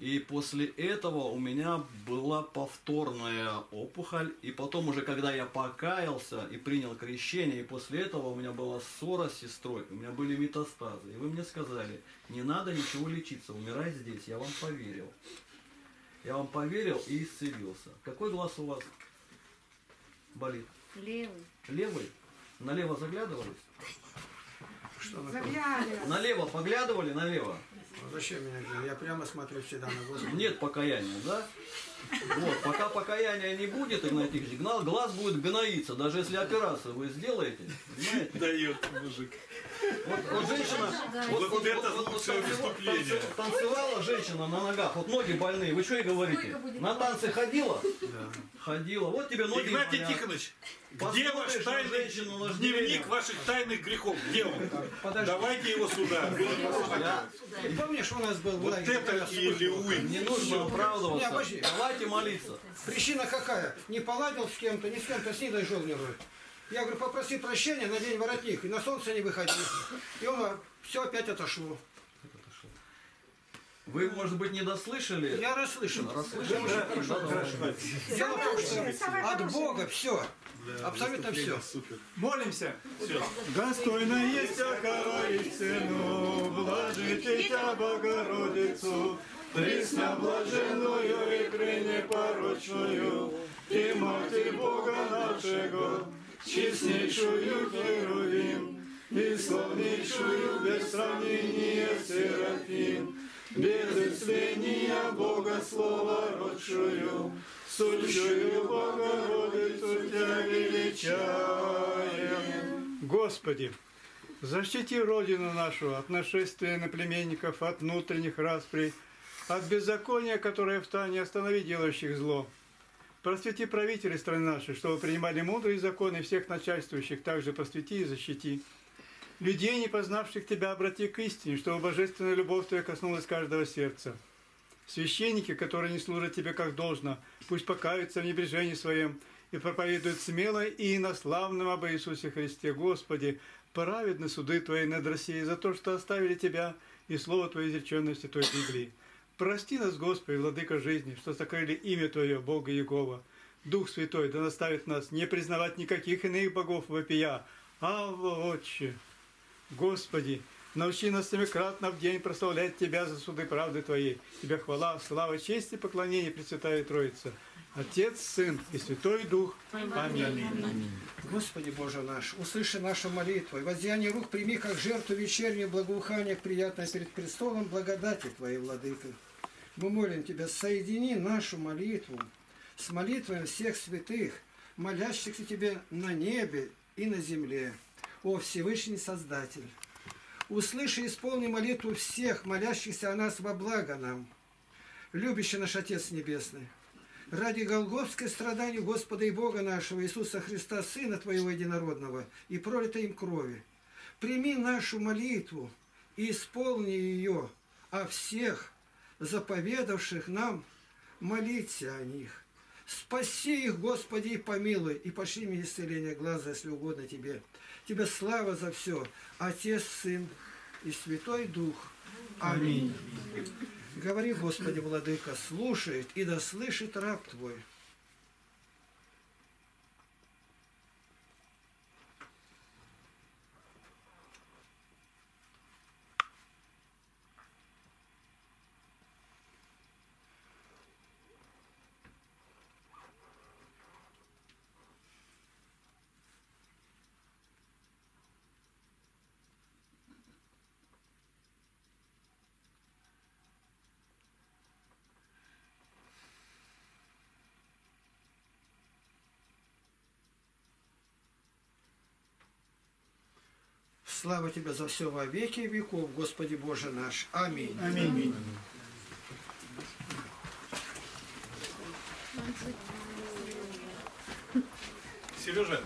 И после этого у меня была повторная опухоль. И потом уже, когда я покаялся и принял крещение, и после этого у меня была ссора с сестрой, у меня были метастазы. И вы мне сказали, не надо ничего лечиться, умирай здесь. Я вам поверил. Я вам поверил и исцелился. Какой глаз у вас болит? Левый. Левый? Налево заглядывались? Что заглядывали. Налево поглядывали, налево? Ну, зачем меня? Я прямо смотрю всегда на глаз. Нет покаяния, да? Вот, пока покаяния не будет, Игнатий Сигнал, глаз будет гноиться, даже если операцию вы сделаете. Дает мужик. Вот, вот женщина, вот, вот, это вот, вот, танцевала, танцевала женщина на ногах, вот ноги больные, вы что и говорите? На танцы ходила? Да. Ходила. Вот тебе ноги. Игнатий Тихонович, где ваш тайный дневник ваших тайных грехов? Где он? Подожди. Давайте его сюда. Я... Ты помнишь, у нас был... Вот это или уй. Не нужно оправдываться. Не, давайте молиться. Причина какая? Не поладил с кем-то, ни с кем-то с ней дошел не рой. Я говорю, попроси прощения, надень воротник, и на солнце не выходи. И он, все опять отошло. Вы, может быть, не дослышали? Я расслышал. расслышал. Я да, хорошо, да, хорошо. Да, Дело да, в том, да, от Бога все. Да, абсолютно все. Супер. Молимся. Все. Достойно есть всякого истину, блажите Богородицу, пресноблаженную и пренепорочную, и мать Бога нашего, честнейшую Херувим, и славнейшую без сравнения Серафим, без исцеления Бога Слова родшую, сущую Богородицу тебя величаем. Господи, защити Родину нашу от нашествия наплеменников, от внутренних расприй, от беззакония, которое в тайне, останови делающих зло. Просвети правителей страны нашей, чтобы принимали мудрые законы всех начальствующих, также просвети и защити. Людей, не познавших Тебя, обрати к истине, чтобы божественная любовь Твоя коснулась каждого сердца. Священники, которые не служат Тебе как должно, пусть покаются в небрежении своем и проповедуют смело и инославным об Иисусе Христе. Господи, праведны суды Твои над Россией за то, что оставили Тебя и Слово Твое изреченное в Святой Библии. Прости нас, Господи, Владыка жизни, что сокрыли имя Твое, Бога Иегова. Дух Святой да наставит нас не признавать никаких иных богов вопия. Авва, Отче! Господи, научи нас семикратно в день прославлять Тебя за суды правды Твоей. Тебя хвала, слава, честь и поклонение, Пресвятая Троица. Отец, Сын и Святой Дух. Аминь. Господи Боже наш, услыши нашу молитву и воздеяние рук прими, как жертву вечернее благоухание, приятное перед престолом благодати Твоей, Владыка. Мы молим Тебя, соедини нашу молитву с молитвой всех святых, молящихся Тебе на небе и на земле. О Всевышний Создатель, услыши и исполни молитву всех, молящихся о нас во благо нам. любящий наш Отец Небесный, ради голгофской страдания Господа и Бога нашего Иисуса Христа, Сына Твоего Единородного, и пролитой им крови, прими нашу молитву и исполни ее, о всех заповедавших нам молиться о них. Спаси их, Господи, и помилуй, и пошли мне исцеление глаза, если угодно Тебе. Тебе слава за все, Отец, Сын и Святой Дух. Аминь. Аминь. Говори, Господи, Владыка, слушает и да слышит раб Твой. Слава Тебе за все во веки веков, Господи Боже наш. Аминь. Аминь. Аминь. Сережа.